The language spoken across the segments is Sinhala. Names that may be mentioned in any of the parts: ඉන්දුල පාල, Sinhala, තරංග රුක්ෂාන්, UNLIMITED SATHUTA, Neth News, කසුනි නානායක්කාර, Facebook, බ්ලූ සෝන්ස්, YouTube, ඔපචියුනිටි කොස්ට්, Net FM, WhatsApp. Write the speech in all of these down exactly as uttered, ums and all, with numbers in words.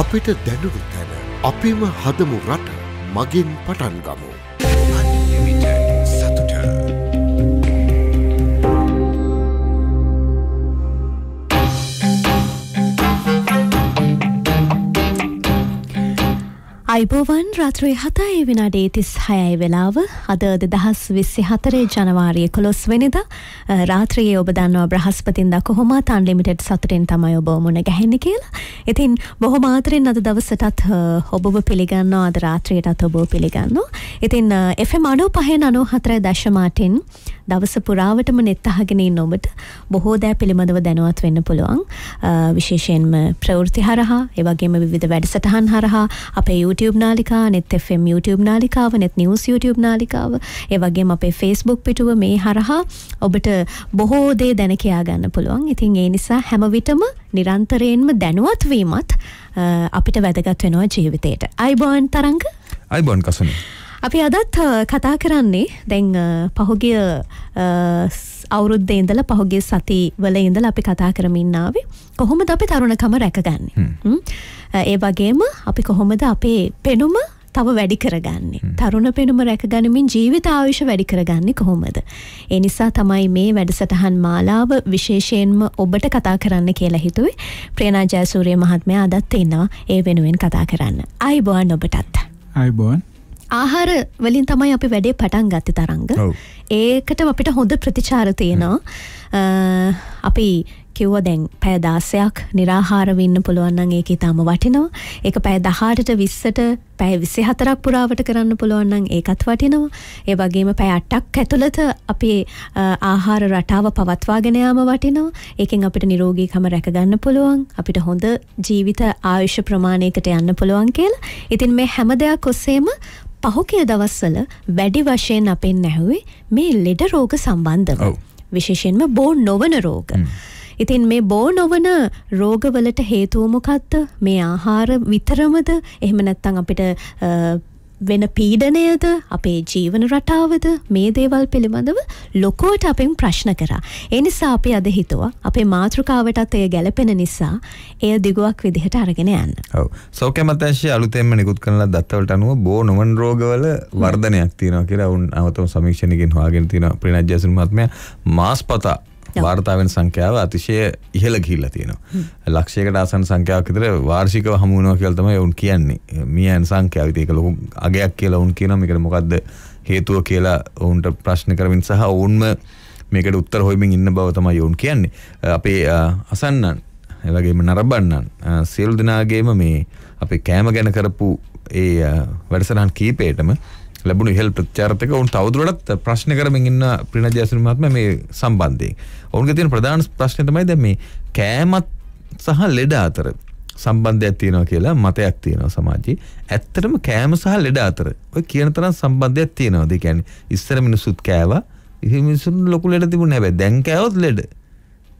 අපිට දැනුරු තැන අපිම හදමු රට මගින් පටන් ගමු අන්ලිමිටඩ් සතුට අයිබෝවන් රාත්‍රී හතයි විනාඩි තිස් හයයි වෙලාව අද දෙදහස් විසිහතරේ ජනවාරි එකොළොස් වෙනිදා රාත්‍රියේ ඔබ දන්නවා බ්‍රහස්පතින්දා කොහොමත් අන්ලිමිටඩ් සතුටින් තමයි ඔබ මුණ ගැහෙන්නේ කියලා. ඉතින් බොහොම ආදරෙන් අද දවසටත් ඔබව පිළිගන්නවා අද රාත්‍රියටත් ඔබව පිළිගන්නවා. ඉතින් එෆ් එම් අනූ පහේ නවය හතර දශම අටෙන් දවස පුරාවටම net අහගෙන ඉන්න ඔබට බොහෝ දෑ පිළිබඳව දැනුවත් වෙන්න පුළුවන්. විශේෂයෙන්ම ප්‍රවෘත්ති හරහා, ඒ වගේම විවිධ වැඩසටහන් හරහා අපේ YouTube නාලිකා, net F M YouTube නාලිකාව, net news YouTube නාලිකාව, ඒ වගේම අපේ Facebook පිටුව මේ හරහා ඔබට බොහෝ දේ දැන කියා ගන්න පුළුවන්. ඉතින් ඒ නිසා හැම විටම නිරන්තරයෙන්ම දැනුවත් වීමත් අපිට වැදගත් වෙනවා ජීවිතේට. අයිබෝන් තරංග. අයිබෝන් කසුනි. අපි අදත් කතා කරන්නේ දැන් පහුගිය අවුරුද්දේ ඉඳලා පහුගිය සති වල ඉඳලා අපි කතා කරමින් ආවේ කොහොමද අපි තරුණකම රැකගන්නේ. ඒ වගේම අපි කොහොමද අපේ පෙනුම තව වැඩි කරගන්නේ. තරුණ පෙනුම රැකගනිමින් ජීවිත ආයුෂ වැඩි කරගන්නේ කොහොමද? ඒ නිසා තමයි මේ වැඩසටහන් මාලාව විශේෂයෙන්ම ඔබට කතා කරන්න කියලා හිතුවේ. ප්‍රේනත් ජයසූරිය මහත්මයා අදත් ඉන්නවා ඒ වෙනුවෙන් කතා කරන්න. අයිබෝන් ඔබටත්. අයිබෝන්. ආහාර වලින් තමයි අපි වැඩේ පටන් ගත්තේ තරංග. ඒකට අපිට හොඳ ප්‍රතිචාර තියෙනවා. අපි කිව්වා දැන් පැය දාසයක් නිරාහාරව ඉන්න පුළුවන් නම් ඒක ඊටම වටිනවා. ඒක පැය දහඅටට විස්සට පැය විසිහතරක් පුරාවට කරන්න පුළුවන් නම් ඒකත් වටිනවා. ඒ වගේම පැය අටක් ඇතුළත අපේ ආහාර රටාව පවත්වාගෙන යාම වටිනවා. ඒකෙන් අපිට නිරෝගීකම රැකගන්න පුළුවන්. අපිට හොඳ ජීවිත ආයුෂ ප්‍රමාණයකට යන්න පුළුවන් කියලා. ඉතින් මේ හැම දෙයක් ඔස්සේම පහුගිය දවස්වල වැඩි වශයෙන් අපෙන් ඇහුවේ මේ ලෙඩ රෝග සම්බන්ධව. විශේෂයෙන්ම බෝ නොවන රෝග. ඉතින් මේ බෝ නොවන රෝගවලට හේතුව මොකක්ද? මේ ආහාර විතරමද? එහෙම නැත්නම් අපිට වෙන පීඩනයද? අපේ ජීවන රටාවද? මේ දේවල් පිළිබඳව ලොකුවට අපෙන් ප්‍රශ්න කරා. ඒ නිසා අපි අද හිතුවා අපේ මාතෘකාවටත් එය ගැලපෙන නිසා එය දිගුවක් විදිහට අරගෙන යන්න. ඔව්. සෞඛ්‍ය අමාත්‍යාංශයේ අලුතෙන්ම නිකුත් කරන දත්තවලට අනුව බෝ නොවන රෝගවල වර්ධනයක් තියෙනවා කියලා වුන් අවතම සමීක්ෂණයකින් හොයාගෙන තියෙනවා. ප්‍රේනත් ජයසූරිය මහත්මයා මාස්පතා වාර්තාවෙන් සංඛ්‍යාව අතිශය ඉහළ ගිහිල්ලා තියෙනවා. ලක්ෂයකට ආසන්න සංඛ්‍යාවක් විතර වාර්ෂිකව හමු වෙනවා කියලා තමයි වුන් කියන්නේ. මියන් සංඛ්‍යාව. ඉතින් ඒක ලොකු අගයක් කියලා වුන් කියනවා. මේකට මොකද්ද හේතුව කියලා වුන්ට ප්‍රශ්න කරමින් සහ වුන්ම මේකට උත්තර හොයමින් ඉන්න බව තමයි වුන් කියන්නේ. අපේ අසන්නන්, ඒ වගේම නරඹන්නන් සියලු දෙනාගේම මේ අපේ කෑම ගැන කරපු ඒ වැඩසටහන් කීපේටම ලැබුණු ඉහළ ප්‍රතිචාරත් එක්ක ඔවුන් තවදුරටත් ප්‍රශ්න කරමින් ඉන්න ප්‍රේනත් ජයසූරිය මහත්මයා මේ සම්බන්ධයෙන්. ඔවුන්ගේ තියෙන ප්‍රධාන ප්‍රශ්නේ තමයි දැන් මේ කෑමත් සහ ලෙඩ අතර සම්බන්ධයක් තියෙනවා කියලා මතයක් තියෙනවා සමාජයේ. ඇත්තටම කෑම සහ ලෙඩ අතර ඔය කියන තරම් සම්බන්ධයක් තියෙනවාද? ඒ කියන්නේ ඉස්සර මිනිස්සුත් කෑවා. ඉතින් මිනිස්සුන් ලොකු ලෙඩ තිබුණේ නැහැ. දැන් කෑවොත් ලෙඩ.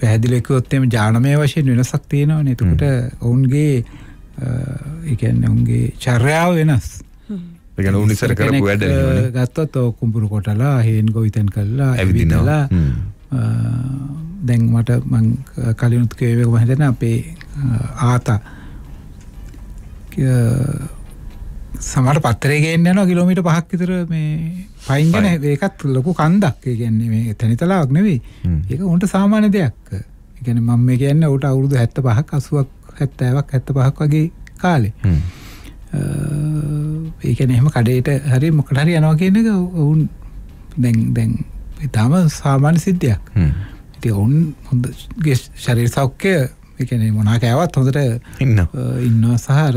පැහැදිලිකොත්තෙම ජානමය වශයෙන් වෙනසක් තියෙනවනේ. එතකොට ඔවුන්ගේ ඒ කියන්නේ ඔවුන්ගේ චර්යාව වෙනස්. ඒ කියන්නේ ඔවුන් ඉස්සර කරපු වැඩ ගත්තොත් ඔව් කුඹුරු කොටලා හේන් ගොවිතැන් කළා ඇවිදිනවා. දැන් මට මං කලිනුත් කියවේක වහින්න අපේ ආතා සමහර පත්තරේ ගේන්න යනවා කිලෝමීටර් පහක් විතර මේ පයින් යන. ඒකත් ලොකු කන්දක්. ඒ කියන්නේ මේ තනිතලාවක් නෙවෙයි. ඒක උන්ට සාමාන්‍ය දෙයක්. ඒ කියන්නේ මම මේ කියන්නේ ඌට අවුරුදු හැත්තපහක් අසුවක් හැත්තෑවක් හැත්තපහක් වගේ කාලේ. ඒ කියන්නේ එහෙම කඩේට හරි මොකට හරි යනවා කියන එක උන් දැන් දැන් ඊටම සාමාන්‍ය සිද්ධියක්. ඉතින් උන් හොඳගේ ශරීර සෞඛ්‍ය ඒ කියන්නේ මොනවා කෑවත් හොඳට ඉන්නවා. ඉන්නවා සහ අර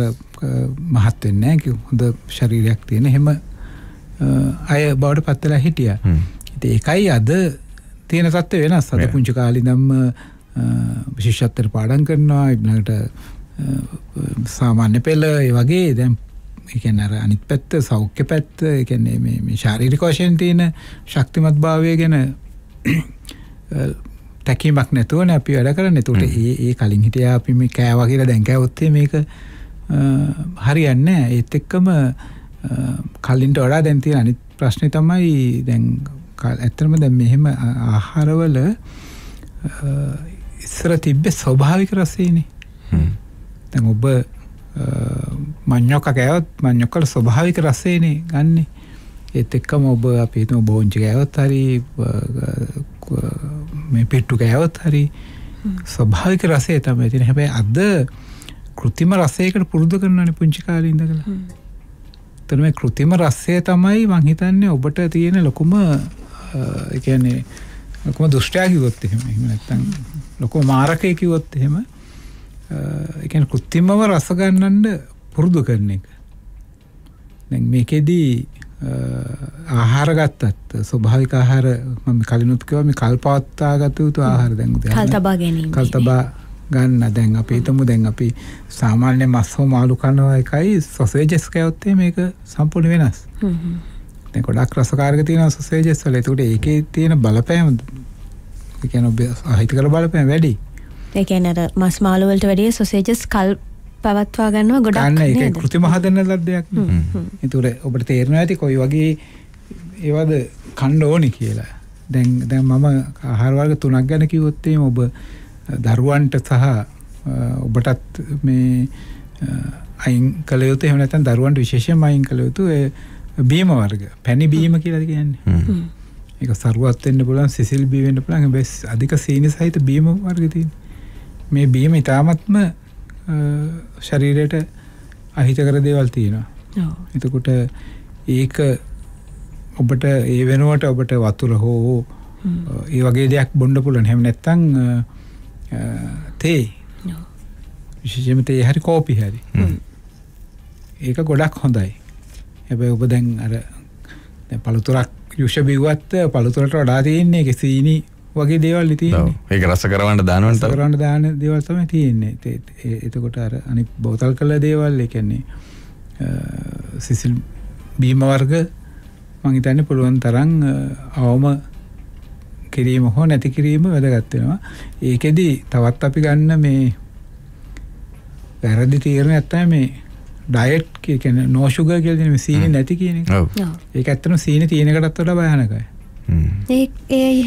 මහත් වෙන්නේ නැහැ. හොඳ ශරීරයක් තියෙන එහෙම අය බවට පත් වෙලා හිටියා. ඉතින් ඒකයි අද තියෙන සත්‍ය වෙනස්. අද පුංචි කාලේ ඉඳන්ම විශේෂත්වයට පාඩම් කරනවා. ඊළඟට සාමාන්‍ය පෙළ ඒ වගේ දැන් ඒ කියන්නේ අර අනිත් පැත්ත සෞඛ්‍ය පැත්ත ඒ කියන්නේ මේ මේ ශාරීරික වශයෙන් තියෙන ශක්තිමත් භාවය ගැන තැකීමක් නැතුවනේ අපි වැඩ කරන්නේ. ඒකට ඒ ඒ කලින් හිටියා අපි මේ කෑවා කියලා දැන් කෑවොත් මේක හරියන්නේ නැහැ. ඒත් එක්කම කලින්ට වඩා දැන් තියෙන අනිත් ප්‍රශ්නේ තමයි දැන් ඇත්තටම දැන් මෙහෙම ආහාරවල ඉස්සර තිබ්බේ ස්වභාවික රසයනේ. දැන් ඔබ මඤ්ඤොක්ක කෑවොත් මඤ්ඤොක්ක ස්වභාවික රසයනේ ගන්නෙ. ඒත් එක්කම ඔබ අපි හිතමු බෝංචි කෑවොත් හරි මේ පිට්ටු කෑවොත් හරි ස්වභාවික රසය තමයි තියෙන. හැබැයි අද කෘතිම රසයකට පුරුදු කරනවානේ පුංචි කාලේ ඉඳලා. එතන මේ කෘතිම රසය තමයි මං හිතන්නේ ඔබට තියෙන ලොකුම ඒ කියන්නේ ලොකුම දුෂ්ටයක් කිව්වොත් එහෙම. එහෙම නැත්නම් ලොකුම මාරකයක් කිව්වොත් එහෙම. ඒ කියන්නේ කෘතිමව රස ගන්නන්න පුරුදු කරන එක. දැන් මේකෙදී ආහාර ගත්තත් ස්වභාවික ආහාර මම කලිනුත් කිව්වා මේ කල්පවත්තා ගත යුතු ආහාර දැන් උදේ කල් තබා ගැනීම. කල් තබා ගන්න දැන් අපි හිතමු දැන් අපි සාමාන්‍ය මස් හෝ මාළු කනවා එකයි සොසේජස් කෑවොත් මේක සම්පූර්ණ වෙනස්. හ්ම්. දැන් ගොඩක් රසකාරක තියෙනවා සොසේජස් වල. ඒකට ඒකේ තියෙන බලපෑම ඒ කියන්නේ අහිතකර බලපෑම වැඩි. ඒ කියන්නේ අර මස් මාළු වලට වැඩිය සොසේජස් කල් පවත්වා ගන්නවා ගොඩක් නේද? ඒක කෘතිම හදන දෙයක්. ඒකට ඔබට තේරෙනවා ඇති කොයි වගේ ඒවද කන්න ඕනේ කියලා. දැන් දැන් මම ආහාර වර්ග තුනක් ගැන කිව්වොත් එimhe ඔබ දරුවන්ට සහ ඔබටත් මේ අයින් කළ යුතු එහෙම නැත්නම් දරුවන්ට විශේෂයෙන්ම අයින් කළ යුතු ඒ බීම වර්ග. පැණි බීම කියලාද කියන්නේ? ඒක සරුවත් වෙන්න පුළුවන්, සිසිල් බී වෙන්න පුළුවන්. හැබැයි අධික සීනි සහිත බීම වර්ග තියෙනවා. මේ බීම ඉතාමත්ම ශරීරයට අහිතකර දේවල් තියෙනවා. එතකොට ඒක ඔබට ඒ වෙනුවට ඔබට වතුර හෝ ඒ වගේ දෙයක් බොන්න පුළුවන්. එහෙම නැත්නම් තේ. විශේෂයෙන්ම තේ හරි කෝපි හරි. ඒක ගොඩක් හොඳයි. හැබැයි ඔබ දැන් අර දැන් පළතුරක් යුෂ බිව්වත් පළතුරට වඩා තියෙන්නේ ඒක සීනි වගේ දේවල් තියෙන්නේ. ඒක රස කරවන්න දානවනේ තමයි. කරවන්න දාන දේවල් තමයි තියෙන්නේ. එතකොට අර අනිත් බෝතල් කළ දේවල් ඒ කියන්නේ සිසිල් බීම වර්ග මම හිතන්නේ පුළුවන් තරම් අවම කිරීම හෝ නැති කිරීම වැදගත් වෙනවා. ඒකෙදි තවත් අපි ගන්න මේ වැරදි තීරණයක් තමයි මේ ඩයට් කියන්නේ no sugar කියලා දෙන මේ සීනි නැති කියන එක. ඔව්. ඒක ඇත්තටම සීනි තියෙන එකටත් වඩා භයානකයි.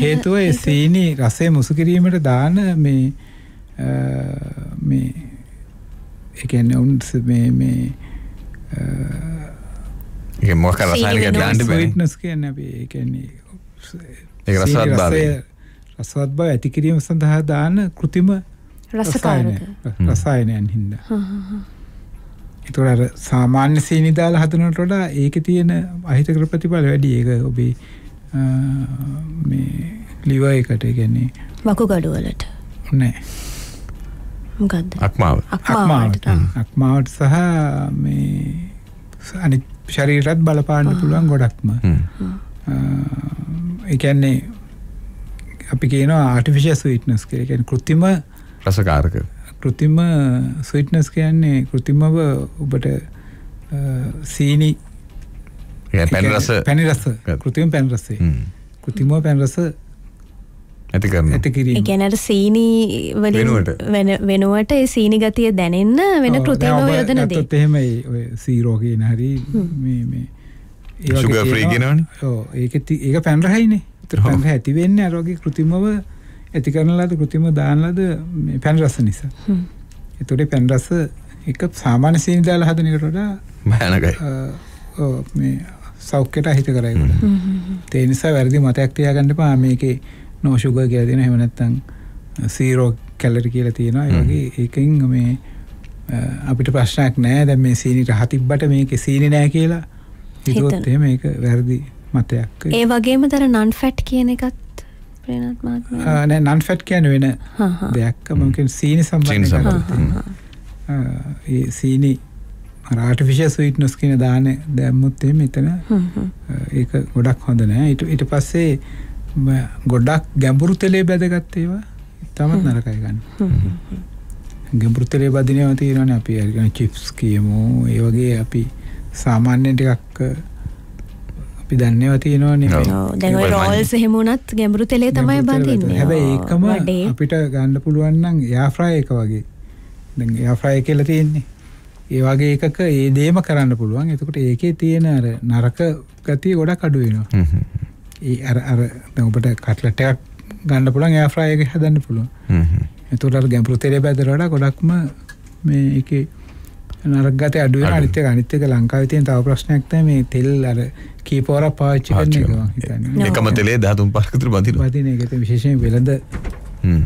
හේතුව ඒ සීනි රසය මුසු කිරීමට දාන මේ මේ ඒ කියන්නේ උන් මේ මේ ඒක මොකක් රසායනික දාන්න බෑ. ෆිට්නස් කියන්නේ අපි ඒ කියන්නේ ඒක රසවත් බව රසවත් බව ඇති කිරීම සඳහා දාන કૃතිම රසකාරක රසායනයන් හින්දා. හ්ම් හ්ම්. ඒතකොට අර සාමාන්‍ය සීනි දාලා හදනට වඩා ඒකේ තියෙන අහිතකර ප්‍රතිඵල වැඩි. ඒක ඔබේ මේ ලිව එකට කියන්නේ වකුගඩු වලට නෑ මොකද්ද අක්මාව අක්මාවට අක්මාවට සහ මේ අනිත් ශරීරයත් බලපාන්න පුළුවන් ගොඩක්ම. ඒ කියන්නේ අපි කියනවා ආටිෆිෂල් ස්වීට්නස් කියලා. ඒ කියන්නේ કૃතිම රසකාරක. કૃතිම ස්වීට්නස් කියන්නේ કૃතිමව ඔබට සීනි පැණි රස කෘතිම පැණි රසය කෘතිම පැණි රස ඇති කරනවා. ඒ කියන්නේ අර සීනි වලින් වෙනුවට ඒ සීනි ගතිය දැනෙන්න වෙන කෘතිම යොදන දේ. ඒත් එහෙම ඔය සීරෝ කියන හරි මේ මේ ඒ වගේ sugar free කියනවනේ. ඔව් ඒකත් ඒක පැණි රහයිනේ. ඒතර පැණි රහ ඇති වෙන්නේ අර වගේ කෘතිමව ඇති කරන ලද කෘතිම දාන ලද මේ පැණි රස නිසා. හ්ම්. ඒතොරේ පැණි රස එක සාමාන්‍ය සීනි දාලා හදන එකට වඩා භයානකයි. ඔව් මේ සෞඛ්‍යයට අහිත කරයි ගොඩක්. ඒ නිසා වැරදි මතයක් තියාගන්න එපා මේකේ no sugar කියලා දෙනවා. එහෙම නැත්නම් zero calorie කියලා තියෙනවා. ඒ වගේ ඒකෙන් මේ අපිට ප්‍රශ්නයක් නැහැ. දැන් මේ සීනි රහ තිබ්බට මේකේ සීනි නැහැ කියලා හිතුවොත් එහෙම ඒක වැරදි මතයක්. ඒ වගේම තර non fat කියන එකත් ප්‍රේණත් මහත්මයා. නෑ non fat කියන්නේ වෙන දෙයක්. මම කියන්නේ සීනි සම්බන්ධයි. ඒ සීනි ආටිෆිෂල් ස්වීට්නස් කියන දාන දැම්මුත් එහෙම එතන ඒක ගොඩක් හොඳ නෑ. ඊට ඊට පස්සේ ගොඩක් ගැඹුරු තලයේ බැදගත් ඒවා තමයි නරකයි ගන්න. ගෙම්පෘතලේ බදිනවා තියෙනවානේ අපි හරි කියන චිප්ස් කියමු ඒ වගේ අපි සාමාන්‍යයෙන් ටිකක් අපි දන්නේවා තියෙනවානේ දැන් ඔය රෝල්ස් එහෙම වුණත් ගෙම්පෘතලේ තමයි බදින්නේ හැබැයි ඒකම අපිට ගන්න පුළුවන් නම් එයා ෆ්‍රයි එක වගේ දැන් එයා ෆ්‍රයි කියලා තියෙන්නේ ඒ වගේ එකක ඒ දෙයම කරන්න පුළුවන් එතකොට ඒකේ තියෙන අර නරක ගතිය ගොඩක් අඩු වෙනවා ඒ අර අර දැන් ඔබට කට්ලට් එකක් ගන්න පුළුවන් එයා ෆ්‍රයි එක හදන්න පුළුවන් එතකොට ගැම්පෘතලේ බැදලා ගොඩක්ම මේ ඒකේ නරක ගැටි අඩු වෙන අනිත් එක අනිත් එක ලංකාවේ තියෙන තව ප්‍රශ්නයක් තමයි මේ තෙල් අර කීපවරක් පාවිච්චි කරන එක මම හිතන්නේ. එකම තෙලේ දහතුන් පහක් විතර බඳිනවා. බඳින එක තමයි විශේෂයෙන් වෙළඳ හ්ම්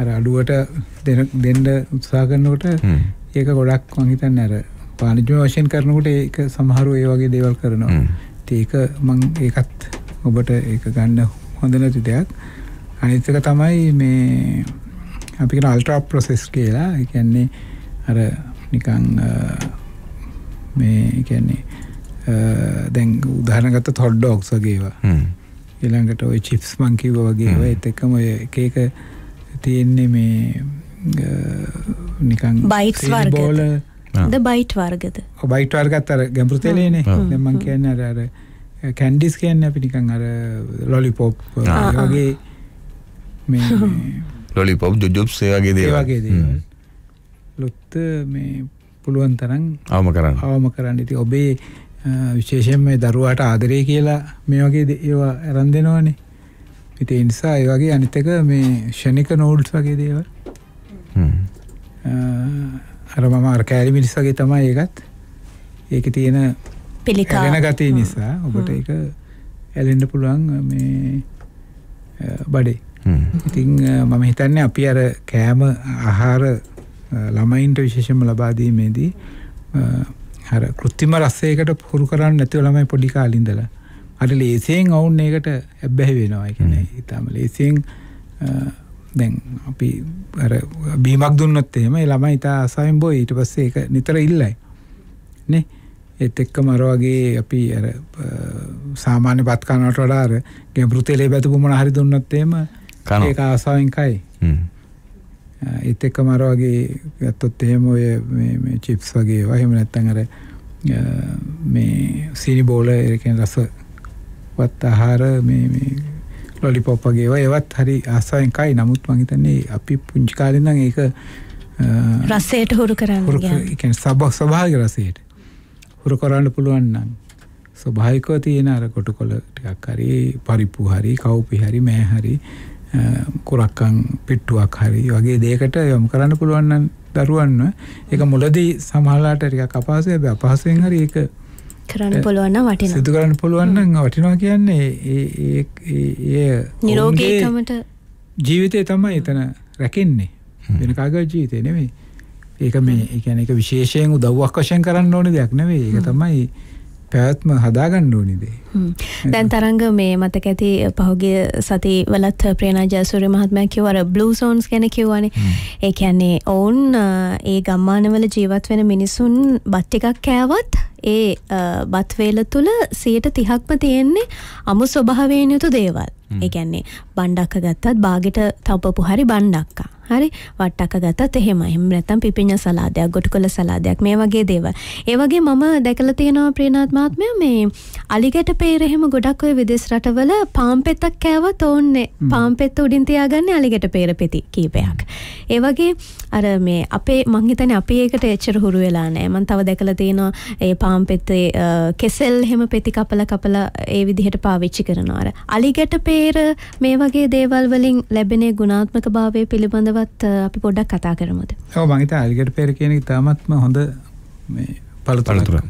අර අඩුවට දෙන්න උත්සාහ කරනකොට ඒක ගොඩක් මම හිතන්නේ අර වාණිජ්‍ය වශයෙන් කරනකොට ඒක සමහරව ඒ වගේ දේවල් කරනවා. ඉතින් ඒක මම ඒකත් ඔබට ඒක ගන්න හොඳ නැති දෙයක්. අනිත් එක තමයි මේ අපි කියන අල්ට්‍රා ප්‍රොසෙස් කියලා. ඒ කියන්නේ අර නිකන් මේ කියන්නේ දැන් උදාහරණ ගත්ත හොට් ඩොග්ස් වගේ ඒවා. ඊළඟට ওই චිප්ස් මං කිව්වා වගේ ඒවා ඒත් එක්කම ඔය එක එක තියෙන්නේ මේ නිකන් බයිට්ස් වර්ගද? ද බයිට් වර්ගද? ඔය බයිට් වර්ගත් අර ගැඹුරු තේලේනේ. දැන් මං කියන්නේ අර අර කැන්ඩිස් කියන්නේ අපි නිකන් අර ලොලිපොප් වගේ මේ ලොලිපොප් ජොජොබ්ස් ඒ වගේ දේවල් ලොත් මේ පුළුවන් තරම් අවම කරන්න අවම කරන්න ඉතින් ඔබේ විශේෂයෙන් මේ දරුවාට ආදරේ කියලා මේ වගේ ඒවා අරන් දෙනවනේ ඉතින් ඒ නිසා ඒ වගේ අනිත් එක මේ ෂණික නූඩ්ස් වගේ දේවල් අර මම අර කැලි මිලිස් වගේ තමයි ඒකත් ඒකේ තියෙන පිළිකා වෙන ගතිය නිසා ඔබට ඒක ඇලෙන්න පුළුවන් මේ බඩේ ඉතින් මම හිතන්නේ අපි අර කෑම ආහාර ළමයින්ට විශේෂයෙන්ම ලබා දීමේදී අර કૃත්‍රිම රසයකට පුහුණු කරන්නේ නැතිව ළමයි පොඩි කාලේ ඉඳලා අර ලේසියෙන් වුන් ඒකට ඇබ්බැහි වෙනවා. ඒ කියන්නේ ඊටම ලේසියෙන් දැන් අපි අර බීමක් දුන්නොත් එහෙම ඒ ළමයි ඊට ආසාවෙන් බොයි ඊට පස්සේ ඒක නිතර ඉල්ලයි. නේ? ඒත් එක්කම අර වගේ අපි අර සාමාන්‍ය බත් කනකට වඩා අර ගැඹුරු තෙලේ බැතුපු මොන හරි දුන්නොත් එහෙම ඒක ආසාවෙන් කයි. ඒත් එක්කම අර වගේ ගත්තොත් එහෙම ඔය මේ මේ චිප්ස් වගේ ඒවා එහෙම නැත්නම් අර මේ සීනි බෝල ඒ කියන්නේ රසවත් ආහාර මේ මේ ලොලිපොප් වගේ ඒවා ඒවත් හරි ආසාවෙන් කයි. නමුත් මම හිතන්නේ අපි පුංචි කාලේ ඉඳන් ඒක රසයට හුරු කරන්න ගියා. ඒ කියන්නේ ස්වභාවික රසයට හුරු කරන්න පුළුවන් නම් ස්වභාවිකව තියෙන අර කොටකොල ටිකක් හරි පරිප්පු හරි කව්පි හරි මෑ හරි කුරක්කන් පිට්ටුවක් හරි වගේ දෙයකට යොමු කරන්න පුළුවන් නම් දරුවන්ව ඒක මුලදී සමහරලාට ටිකක් අපහසුයි හැබැයි අපහසුයෙන් හරි ඒක කරන්න පුළුවන් නම් වටිනවා සිදු කරන්න පුළුවන් නම් වටිනවා කියන්නේ ඒ ඒ ඒ නිරෝගීකමට ජීවිතේ තමයි එතන රැකෙන්නේ වෙන කාගේ ජීවිතේ නෙමෙයි ඒක මේ ඒ කියන්නේ ඒක විශේෂයෙන් උදව්වක් වශයෙන් කරන්න ඕන දෙයක් නෙමෙයි ඒක තමයි පැවැත්ම හදාගන්න ඕනේ දෙය. දැන් තරංග මේ මතක ඇති පහුගිය සති වලත් ප්‍රේණා ජයසූරිය මහත්මයා කිව්වා අර බ්ලූ සෝන්ස් ගැන කිව්වනේ. ඒ කියන්නේ ඔවුන් ඒ ගම්මානවල ජීවත් වෙන මිනිසුන් බත් ටිකක් කෑවත් ඒ බත් වේල තුල සියයට තිහක්ම තියෙන්නේ අමු ස්වභාවයෙන් යුතු දේවල්. ඒ කියන්නේ බණ්ඩක්ක ගත්තත් බාගෙට තවපපු හරි බණ්ඩක්කා. හරි වට්ටක්ක ගත්තත් එහෙම එහෙම නැත්නම් පිපිඤ්ඤා සලාදයක් ගොටුකොළ සලාදයක් මේ වගේ දේවල්. ඒ වගේ මම දැකලා තියෙනවා ප්‍රේණාත් මහත්මයා මේ අලිගැට පෙර එහෙම ගොඩක් ඔය විදේශ රටවල පාන් පෙත්තක් කෑවත් ඕන්නේ පාන් පෙත්ත උඩින් තියාගන්නේ අලිගැට පෙර පෙති කීපයක්. ඒ වගේ අර මේ අපේ මං හිතන්නේ අපි ඒකට එච්චර හුරු වෙලා නැහැ. මම තව දැකලා තියෙනවා ඒ පාන් පෙත්තේ කෙසෙල් එහෙම පෙති කපලා කපලා ඒ විදිහට පාවිච්චි කරනවා. අර අලිගැට පෙර මේ වගේ දේවල් වලින් ලැබෙන ගුණාත්මක භාවය පිළිබඳව අපි පොඩ්ඩක් කතා කරමුද? ඔව් මම හිතා අලිගැට පෙර කියන එක තාමත්ම හොඳ මේ පළතුරක්.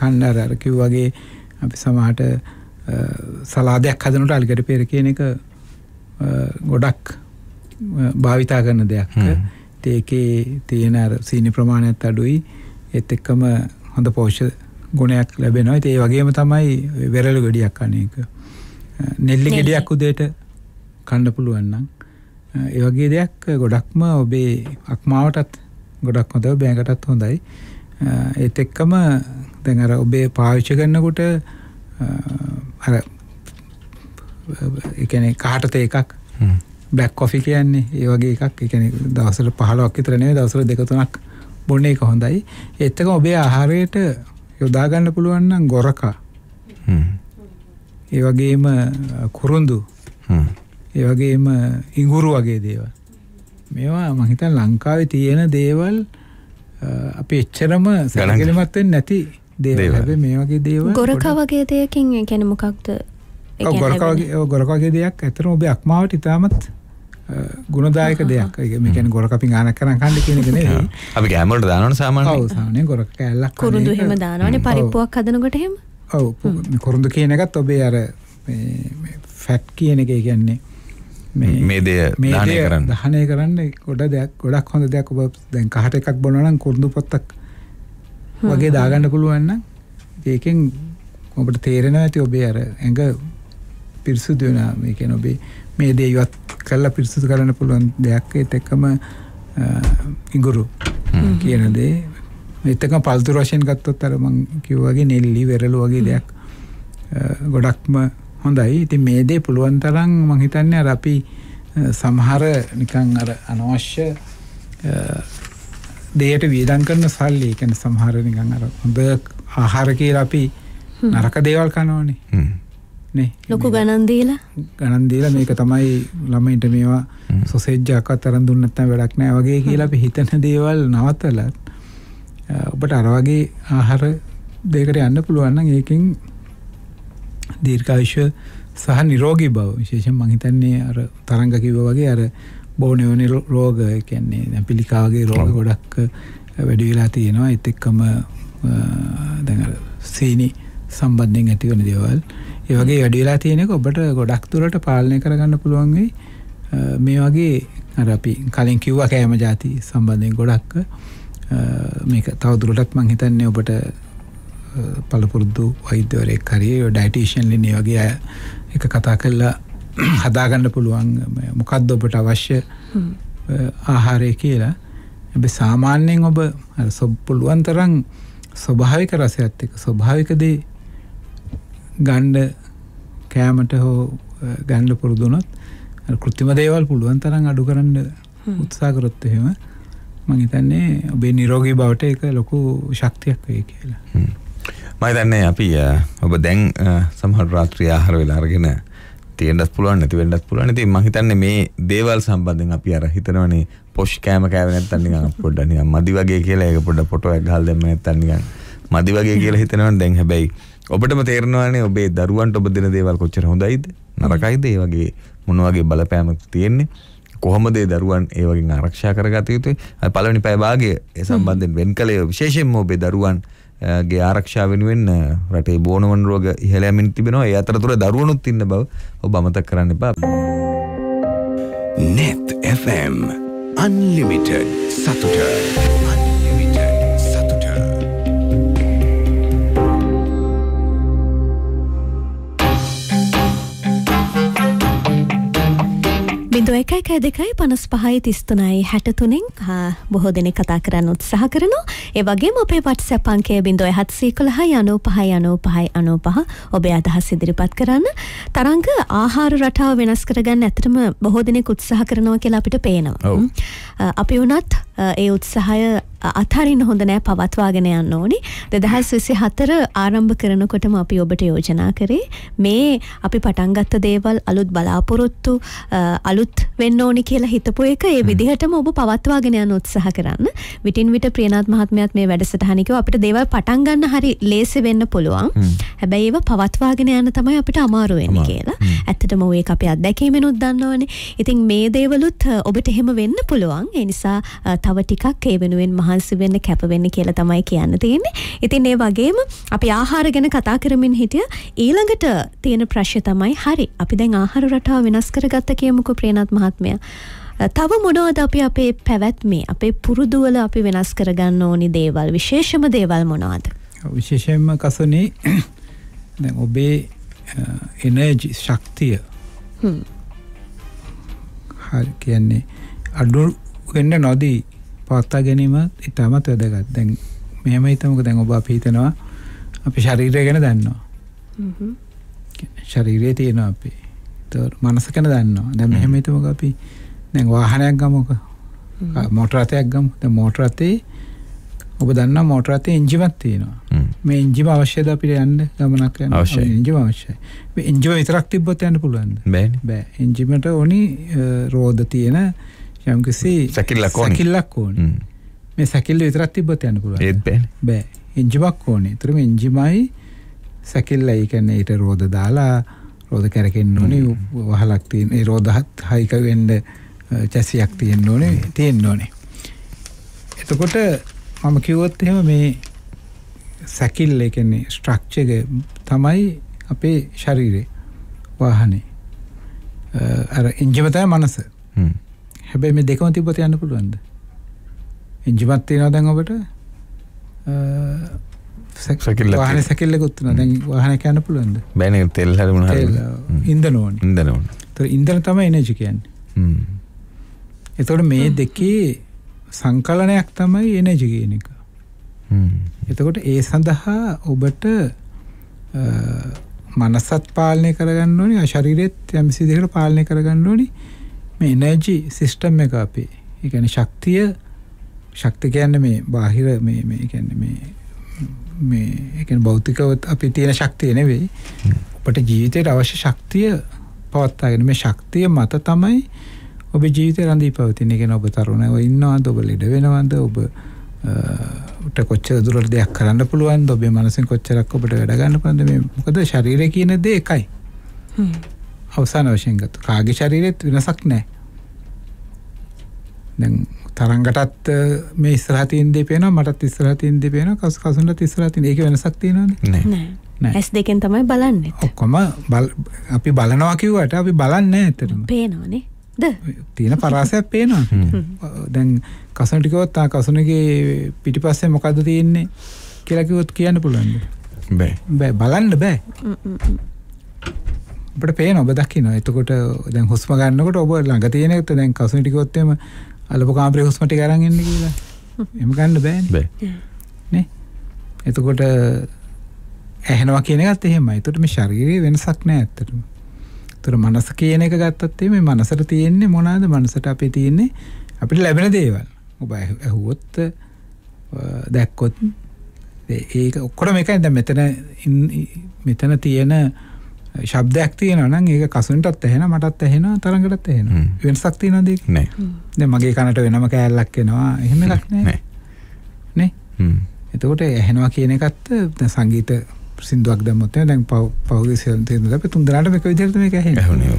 කන්නර අර කිව්වා වගේ අපි සමහරට සලාදයක් හදනකොට අලිගැට පෙර කියන එක ගොඩක් භාවිතා කරන දෙයක්. ඒකේ තියෙන අර සීනි ප්‍රමාණයත් අඩුයි. ඒත් එක්කම හොඳ පෝෂ්‍ය ගුණයක් ලැබෙනවා. ඒ වගේම තමයි වෙරළ ගෙඩියක් අනේක. නෙල්ලි ගෙඩියක් උදේට කන්න පුළුවන් නම් ඒ වගේ දෙයක් ගොඩක්ම ඔබේ අක්මාවටත් ගොඩක් හොඳයි බෑගටත් හොඳයි. ඒත් එක්කම දැන් අර ඔබේ පාවිච්චි කරනකොට අර ඒ කියන්නේ කහට තේ එකක් බ්ලැක් කොෆි කියන්නේ ඒ වගේ එකක්. ඒ කියන්නේ දවසට පහලක් විතර නෙවෙයි දවසට දෙක තුනක් බොන්න එක හොඳයි. ඒත් එක්කම ඔබේ ආහාරයට යොදා ගන්න පුළුවන් නම් ගොරකා. හ්ම්. ඒ වගේම කුරුඳු. හ්ම්. ඒ වගේම ඉඟුරු වගේ දේවල්. මේවා මම හිතන ලංකාවේ තියෙන දේවල් අපි එච්චරම සැලකිලිමත් වෙන්නේ නැති දේවල්. හැබැයි මේ වගේ දේවල් ගොරකා වගේ දෙයකින් ඒ කියන්නේ මොකක්ද? ඔව් ගොරකා ගොරකා වගේ දෙයක් ඇත්තටම ඔබේ අක්මාවට ඉතාමත් ගුණදායක දෙයක්. ඒ කියන්නේ ගොරකා පිඟානක් කරන් කන්න කියන එක නෙවෙයි. අපි කෑම වලට දානවනේ සාමාන්‍යයෙන්. ඔව් සාමාන්‍යයෙන් ගොරකා කෑල්ලක්. කුරුඳු එහෙම දානවනේ පරිප්පුවක් හදනකොට එහෙම. ඔව් කුරුඳු කියන එකත් ඔබේ අර මේ ෆැට් කියන එක කියන්නේ මේ මේ දේ දාහනය කරන්න. දාහනය කරන්න ගොඩ දෙයක් ගොඩක් හොඳ දෙයක්. ඔබ දැන් කහට එකක් බොනවා නම් කුරුඳු පොත්තක් වගේ දාගන්න පුළුවන් නම් ඒකෙන් ඔබට තේරෙනවා ඇති ඔබේ අර ඇඟ පිරිසුදු වෙනවා. මේ කියන්නේ ඔබේ මේ දේ ඉවත් කරලා පිරිසුදු කරන්න පුළුවන් දෙයක්. ඒත් එක්කම ඉඟුරු කියන දේ ඒත් එක්කම පල්තුරු වශයෙන් ගත්තොත් අර මම කිව්වා වගේ නෙල්ලි වෙරළු වගේ දෙයක් ගොඩක්ම හොඳයි. ඉතින් මේ දේ පුළුවන් තරම් මම හිතන්නේ අර අපි සමහර නිකන් අර අනවශ්‍ය දෙයට වියදම් කරන සල්ලි ඒ කියන්නේ සමහර නිකන් අර හොඳ ආහාර කියලා අපි නරක දේවල් කනවනේ. නේ ලොකු ගණන් දීලා ගණන් දීලා මේක තමයි ළමයින්ට මේවා සොසේජ් එකක්වත් අරන් දුන්න නැත්නම් වැඩක් නැහැ වගේ කියලා අපි හිතන දේවල් නවත්තලා ඔබට අර වගේ ආහාර දෙයකට යන්න පුළුවන් නම් ඒකෙන් දීර්ඝායුෂ සහ නිරෝගී බව විශේෂයෙන් මම හිතන්නේ අර තරංග කිව්වා වගේ අර බෝනෙවනි රෝග ඒ කියන්නේ පිළිකා වගේ රෝග ගොඩක් වැඩි වෙලා තියෙනවා. ඒත් එක්කම දැන් අර සීනි සම්බන්ධයෙන් ඇතිවන දේවල් ඒ වගේ වැඩි වෙලා තියෙනක ඔබට ගොඩක් දුරට පාලනය කරගන්න පුළුවන් වෙයි. මේ වගේ අර අපි කලින් කිව්වා කෑම જાති සම්බන්ධයෙන් ගොඩක් මේක තව දුරටත් මම හිතන්නේ ඔබට පළපුරුදු වෛද්‍යවරයෙක් හරි ඩයටිෂියන් ලිනේ වගේ එක කතා කරලා හදාගන්න පුළුවන් මොකද්ද ඔබට අවශ්‍ය ආහාරය කියලා. හැබැයි සාමාන්‍යයෙන් ඔබ අර සොබ් පුළුවන් තරම් ස්වභාවික රසයත් එක්ක ස්වභාවික දේ ගන්න කෑමට හෝ ගන්න පුරුදු වුණොත් කෘත්‍රිම දේවල් පුළුවන් තරම් අඩු කරන්න උත්සාහ කරොත් එහෙම මම හිතන්නේ ඔබේ නිරෝගී බවට ඒක ලොකු ශක්තියක් වෙයි කියලා. මම හිතන්නේ අපි ඔබ දැන් සමහර රාත්‍රී ආහාර වෙලා අරගෙන තියෙන්නත් පුළුවන් නැති වෙන්නත් පුළුවන්. ඉතින් මම හිතන්නේ මේ දේවල් සම්බන්ධයෙන් අපි අර හිතනවනේ පොෂ් කෑම කෑවේ නැත්තම් නිකන් පොඩ්ඩක් නිකන් මදි වගේ කියලා ඒක පොඩ්ඩක් ෆොටෝ එකක් ගහලා දැම්ම නැත්තම් නිකන් මදි වගේ කියලා හිතනවනේ. දැන් හැබැයි ඔබටම තේරෙනවානේ ඔබේ දරුවන්ට ඔබ දෙන දේවල් කොච්චර හොඳයිද නරකයිද ඒ වගේ මොන වගේ බලපෑමක් තියෙන්නේ කොහොමද ඒ දරුවන් ඒ වගේ ආරක්ෂා කරගත යුතුයි. අය පළවෙනි පැය භාගය ඒ සම්බන්ධයෙන් වෙන් කළේ විශේෂයෙන්ම ඔබේ දරුවන් ගේ ආරක්ෂාව වෙනුවෙන් රටේ බෝනවන් රෝග ඉහළ යමින් තිබෙනවා. ඒ අතරතුර දරුවනුත් ඉන්න බව ඔබ අමතක කරන්න එපා. Net F M Unlimited සතුට. Unlimited සතුට. බිඳුව එකයි එකයි දෙකයි පනස් පහයි තිස් තුනයි හැට තුනෙන් බොහෝ දෙනෙක් කතා කරන්න උත්සාහ කරනවා. ඒ වගේම අපේ WhatsApp අංකය බිඳුව හත් සීකලහයි අනූපහයි අනූපහයි අනූපහ ඔබේ අදහස් ඉදිරිපත් කරන්න. තරංග ආහාර රටාව වෙනස් කරගන්න ඇත්තටම බොහෝ දෙනෙක් උත්සාහ කරනවා කියලා අපිට පේනවා. අපි වුණත් ඒ උත්සාහය අතරින් හොඳ නෑ පවත්වාගෙන යන්න ඕනි. දෙදහස් විසිහතර ආරම්භ කරනකොටම අපි ඔබට යෝජනා කරේ මේ අපි පටන් ගත්ත දේවල් අලුත් බලාපොරොත්තු අලුත් වෙන්න ඕනි කියලා හිතපු එක ඒ විදිහටම ඔබ පවත්වාගෙන යන උත්සාහ කරන්න. විටින් විට ප්‍රියනාත් මහත්මයාත් මේ වැඩසටහන කිව්වා අපිට දේවල් පටන් ගන්න හරි ලේසි වෙන්න පුළුවන්. හැබැයි ඒව පවත්වාගෙන යන්න තමයි අපිට අමාරු වෙන්නේ කියලා. ඇත්තටම ඒක අපි අත්දැකීමෙනුත් දන්නවනේ. ඉතින් මේ දේවලුත් ඔබට එහෙම වෙන්න පුළුවන්. ඒ නිසා තව ටිකක් ඒ වෙනුවෙන් මහන්සි වෙන්න කැප වෙන්න කියලා තමයි කියන්න තියෙන්නේ. ඉතින් ඒ වගේම අපි ආහාර ගැන කතා කරමින් හිටිය ඊළඟට තියෙන ප්‍රශ්නේ තමයි හරි අපි දැන් ආහාර රටාව වෙනස් කරගත්ත කියමුකෝ ප්‍රේණත් මහත්මයා. තව මොනවද අපි අපේ පැවැත්මේ අපේ පුරුදුවල අපි වෙනස් කරගන්න ඕනි දේවල් විශේෂම දේවල් මොනවද? විශේෂයෙන්ම කසුනේ දැන් ඔබේ එනර්ජි ශක්තිය හරි කියන්නේ අඩු වෙන්න නොදී පාත්තා ගැනීම ඉතාමත් වැදගත්. දැන් මෙහෙම හිතමුකෝ දැන් ඔබ අපි හිතනවා අපි ශරීරය ගැන දන්නවා. හ්ම් හ්ම්. ශරීරය තියෙනවා අපේ ඒතකොට මනස ගැන දන්නවා. දැන් මෙහෙම හිතමුකෝ අපි දැන් වාහනයක් ගමුකෝ. මෝටර රථයක් ගමු. දැන් මෝටර රථේ ඔබ දන්නවා මෝටර රථේ එන්ජිමක් තියෙනවා. මේ එන්ජිම අවශ්‍යද අපිට යන්න ගමනක් යන්න? අවශ්‍යයි. එන්ජිම අවශ්‍යයි. මේ එන්ජිම විතරක් තිබ්බොත් යන්න පුළුවන්ද? බෑනේ. බෑ. එන්ජිමට ඕනි රෝද තියෙන යම්කිසි සැකිල්ලක් ඕනි. සැකිල්ලක් ඕනි. මේ සැකිල්ල විතරක් තිබ්බොත් යන්න පුළුවන්. ඒත් බෑනේ. බෑ. එන්ජිමක් ඕනේ. ඒතර මේ එන්ජිමයි සැකිල්ලයි කියන්නේ ඊට රෝද දාලා රෝද කරකෙන්න ඕනේ වහලක් තියෙන ඒ රෝදහත් හයික වෙන්න චැසියක් තියෙන්න ඕනේ තියෙන්න ඕනේ. එතකොට මම කිව්වොත් එහෙම මේ සැකිල්ල කියන්නේ ස්ට්‍රක්චර් එක තමයි අපේ ශරීරේ වාහනේ අර එන්ජිම තමයි මනස. හැබැයි මේ දෙකම තිබ්බොත් යන්න පුළුවන්ද? එන්ජිමක් තියෙනවා දැන් ඔබට සැකිල්ල වාහනේ සැකිල්ලකුත් තුන දැන් වාහනයක් යන්න පුළුවන්ද? බෑනේ තෙල් හැදුණා හරියට. ඉන්ධන ඕනේ. ඉන්ධන ඕනේ. ඒතර ඉන්ධන තමයි එනර්ජි කියන්නේ. හ්ම්. ඒතකොට මේ දෙකේ සංකලනයක් තමයි එනර්ජි කියන එක. හ්ම්. එතකොට ඒ සඳහා ඔබට මනසත් පාලනය කරගන්න ඕනේ, ශරීරෙත් යම්සි දෙයකට පාලනය කරගන්න ඕනේ. මේ එනර්ජි සිස්ටම් එක අපේ. ඒ කියන්නේ ශක්තිය ශක්තිය කියන්නේ මේ බාහිර මේ මේ කියන්නේ මේ මේ ඒ කියන්නේ භෞතිකව අපි තියෙන ශක්තිය නෙවෙයි. ඔබට ජීවිතයට අවශ්‍ය ශක්තිය පවත්වාගෙන මේ ශක්තිය මත තමයි ඔබේ ජීවිතය රඳී පවතින. ඒ කියන්නේ ඔබ තරුණව ඉන්නවද, ඔබ ළඩ වෙනවද, ඔබට කොච්චර දුරට දෙයක් කරන්න පුළුවන්ද, ඔබේ මනසෙන් කොච්චරක් ඔබට වැඩ ගන්න පුළුවන්ද, මේ මොකද ශරීරය කියන දේ එකයි. හ්ම්. අවසාන වශයෙන් ගත්ත කාගේ ශරීරෙත් වෙනසක් නැහැ. දැන් තරංගටත් මේ ඉස්සරහ තියෙන දේ පේනවා, මටත් ඉස්සරහ තියෙන දේ පේනවා, කස් කසුන්ටත් ඉස්සරහ තියෙන. ඒකේ වෙනසක් තියෙනවද? නෑ. නෑ. ඇස් දෙකෙන් තමයි බලන්නේ. ඔක්කොම අපි බලනවා කිව්වට අපි බලන්නේ නෑ ඇත්තටම. පේනවනේ. ද? තියෙන පරාසයක් පේනවා. දැන් කසුන්ට කිව්වොත් ආ කසුන්ගේ පිටිපස්සේ මොකද්ද තියෙන්නේ කියලා කිව්වොත් කියන්න පුළුවන්ද? බෑ. බෑ බලන්න බෑ. අපිට පේනවා, ඔබ දකිනවා. එතකොට දැන් හුස්ම ගන්නකොට ඔබ ළඟ තියෙන එක දැන් කසුන්ට කිව්වොත් එහෙම අලප කාමරේ හුස්ම ටික අරන් එන්න කියලා. එහෙම ගන්න බෑනේ. නේ? එතකොට ඇහෙනවා කියන එකත් එහෙමයි. එතකොට මේ ශරීරයේ වෙනසක් නෑ ඇත්තටම. එතකොට මනස කියන එක ගත්තත් මේ මනසට තියෙන්නේ මොනවාද? මනසට අපේ තියෙන්නේ අපිට ලැබෙන දේවල්. ඔබ ඇහුවොත් දැක්කොත් ඒක ඔක්කොම එකයි. දැන් මෙතන මෙතන තියෙන ශබ්දයක් තියෙනවා නම් ඒක කසුන්ටත් ඇහෙනවා, මටත් ඇහෙනවා, තරංගටත් ඇහෙනවා. වෙනසක් තියෙනවද ඒක? නෑ. දැන් මගේ කනට වෙනම කෑල්ලක් එනවා. එහෙම එකක් නෑ. නේ? හ්ම්. එතකොට ඇහෙනවා කියන එකත් දැන් සංගීත සින්දුවක් දැම්මොත් නේද දැන් පහුගිය සෙන් තියෙන දා අපි තුන් දරාට මේක විදිහට මේක ඇහෙන්නේ. ඇහුනේ.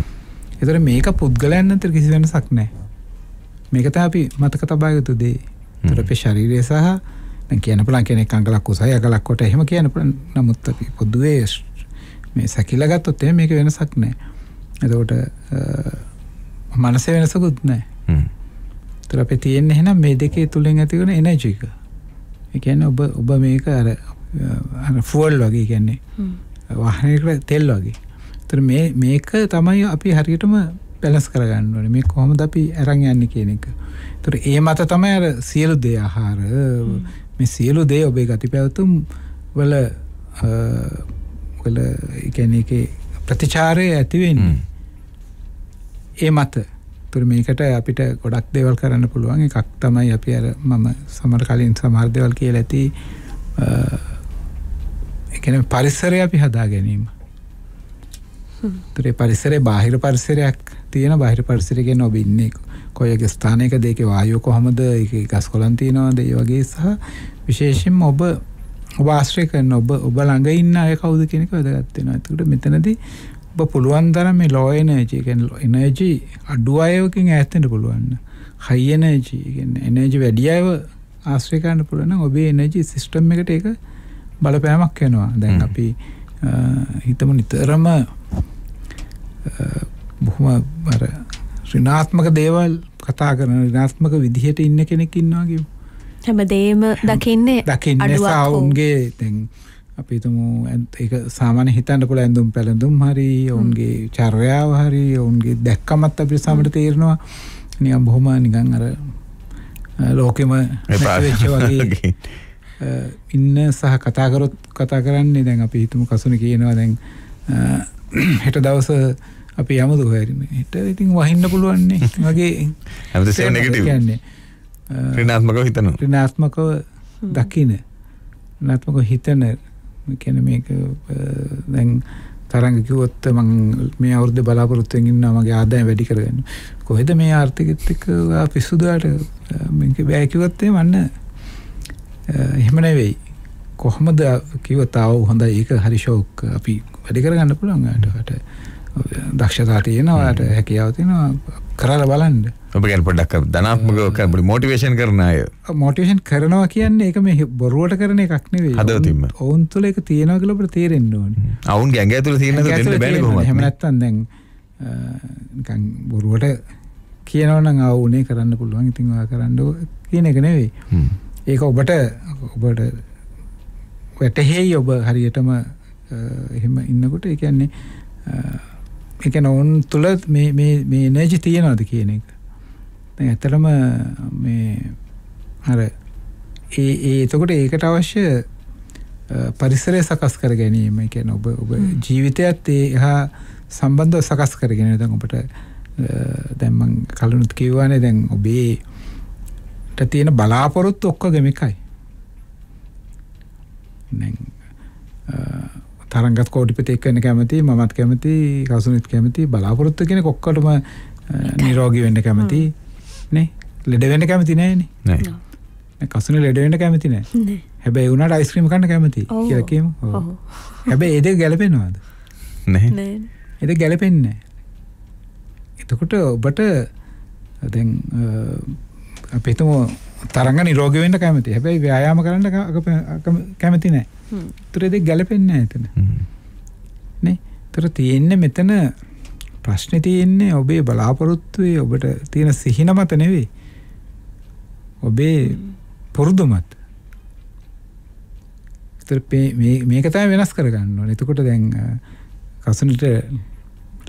ඒතර මේක පුද්ගලයන් අතර කිසි වෙනසක් නෑ. මේක තමයි අපි මතක තබා යුතු දේ. ඒතර අපේ ශරීරය සහ දැන් කියන්න පුළුවන් කෙනෙක් අඟලක් උසයි අඟලක් කොට එහෙම කියන්න පුළුවන්. නමුත් අපි පොදුවේ මේ සැකිල්ල ගත්තොත් එහෙම මේක වෙනසක් නෑ. එතකොට මනසේ වෙනසකුත් නෑ. හ්ම්. ඒතර අපි තියෙන්නේ එහෙනම් මේ දෙකේ තුලින් ඇති වෙන එනර්ජි එක. ඒ කියන්නේ ඔබ ඔබ මේක අර අර ෆුවල් වගේ කියන්නේ වාහනයකට තෙල් වගේ. ඒතර මේ මේක තමයි අපි හරියටම බැලන්ස් කරගන්න ඕනේ. මේ කොහොමද අපි අරන් යන්නේ කියන එක. ඒතර ඒ මත තමයි අර සියලු දේ ආහාර මේ සියලු දේ ඔබේ ගති පැවතුම් වල එකනකේ ප්‍රතිචාරය ඇතිවෙන්නේ ඒ මත. තුර මේකට අපිට ගොඩක් දේවල් කරන්න පුළුවන්. එකක් තමයි අපි අර මම සමහර කලින් සමහර දේවල් කියලා ඇති එකන පරිසරය අපි හදා ගැනීම. තුරේ පරිසරේ බාහිර පරිසරයක් තියෙන බාහිර පරිසරය කියන්නේ ඔබ ඉන්නේ කොයි ස්ථානයකද, ඒකේ වායුව කොහොමද, ඒකේ ගස් කොළන් තියෙනවද, ඒ වගේ සහ විශේෂයෙන්ම ඔබ ඔබ ආශ්‍රය කරන ඔබ ඔබ ළඟ ඉන්න අය කවුද කියන එක වැදගත් වෙනවා. ඒකට මෙතනදී ඔබ පුළුවන් තරම් මේ ලෝ එනර්ජි කියන්නේ එනර්ජි අඩු අයවකින් ඈත් වෙන්න පුළුවන්. හයි එනර්ජි කියන්නේ එනර්ජි වැඩි අයව ආශ්‍රය කරන්න පුළුවන් නම් ඔබේ එනර්ජි සිස්ටම් එකට ඒක බලපෑමක් වෙනවා. දැන් අපි හිතමු නිතරම බොහොම අර ඍණාත්මක දේවල් කතා කරන ඍණාත්මක විදිහට ඉන්න කෙනෙක් ඉන්නවා කියමු. හැමදේම දකින්නේ දකින්නේ සාඋන්ගේ දැන් අපි හිතමු ඒක සාමාන්‍ය හිතන්න පුළුවන් ඇඳුම් පැළඳුම් හරි ඔවුන්ගේ චර්යාව හරි ඔවුන්ගේ දැක්කමත් අපිට සමට තේරෙනවා නිකන් බොහොම නිකන් අර ලෝකෙම වෙච්ච වගේ ඉන්න සහ කතා කරොත් කතා කරන්නේ දැන් අපි හිතමු කසුනේ කියනවා දැන් හෙට දවස අපි යමුදු හරිනේ. හිත ඉතින් වහින්න පුළුවන්නේ. මගේ හැමදෙස්සෙම නෙගටිව්. කියන්නේ ඍණාත්මකව හිතනවා. ඍණාත්මකව දකින්න. ඍණාත්මකව හිතන කියන්නේ මේක දැන් තරංග කිව්වොත් මම මේ අවුරුද්ද බලාපොරොත්තු වෙමින් ඉන්නවා මගේ ආදායම වැඩි කරගන්න. කොහෙද මේ ආර්ථිකෙත් එක්ක පිසුදාට මේක බෑ කිව්වොත් එහෙම නෑ. එහෙම නෙවෙයි. කොහොමද කිව්වොත් ආව හොඳයි ඒක හරි ෂෝක් අපි වැඩි කරගන්න පුළුවන් ආට. දක්ෂතා තියෙනවා ආට හැකියාව තියෙනවා කරලා බලන්න. ඔබ ගැන පොඩ්ඩක් ධනාත්මකව මොටිවේෂන් කරන අය. මොටිවේෂන් කරනවා කියන්නේ ඒක මේ බොරුවට කරන එකක් නෙවෙයි. හදවතින්ම. ඔවුන් තුළ ඒක තියෙනවා කියලා අපිට තේරෙන්න ඕනේ. ඔවුන්ගේ ඇඟ ඇතුළේ තියෙනකද දෙන්න බෑනේ කොහොමද? එහෙම නැත්තම් දැන් නිකන් බොරුවට කියනවා නම් ආ උනේ කරන්න පුළුවන්. ඉතින් ඔයා කරන්න කියන එක නෙවෙයි. ඒක ඔබට ඔබට වැටහෙයි ඔබ හරියටම එහෙම ඉන්නකොට ඒ කියන්නේ ඒ කියන්නේ ඔවුන් තුළ මේ මේ මේ එනර්ජි තියෙනවද කියන එක. දැන් ඇත්තටම මේ අර ඒ ඒ එතකොට ඒකට අවශ්‍ය පරිසරය සකස් කර ගැනීම. ඒ කියන්නේ ඔබ ඔබ ජීවිතයත් ඒ හා සම්බන්ධව සකස් කරගෙන දැන් ඔබට දැන් මම කලිනුත් කියවනේ දැන් ඔබේ තියෙන බලාපොරොත්තු ඔක්කොගෙම එකයි. දැන් තරංගත් කෝටිපතියෙක් වෙන්න කැමති මමත් කැමති කසුනිත් කැමති බලාපොරොත්තු කෙනෙක් ඔක්කොටම නිරෝගී වෙන්න කැමති නේ ලෙඩ වෙන්න කැමති නෑනේ නෑ කසුනේ ලෙඩ වෙන්න කැමති නෑ හැබැයි උනාට අයිස්ක්‍රීම් කන්න කැමති කියලා කියමු ඔව් හැබැයි ඒ දෙක ගැලපෙනවද නෑ නෑ ඒ දෙක ගැලපෙන්නේ නෑ එතකොට ඔබට දැන් අපි හිතමු තරංග නිරෝගී වෙන්න කැමති හැබැයි ව්‍යායාම කරන්න කැමති නෑ තුර දෙක ගැලපෙන්නේ නැහැ එතන. නේ? ඒතර තියෙන්නේ මෙතන ප්‍රශ්නේ තියෙන්නේ ඔබේ බලාපොරොත්තුවේ ඔබට තියෙන සිහින මත නෙවෙයි. ඔබේ පුරුදු මත. ඒතර මේ මේක තමයි වෙනස් කරගන්න ඕනේ. එතකොට දැන් කසුනිට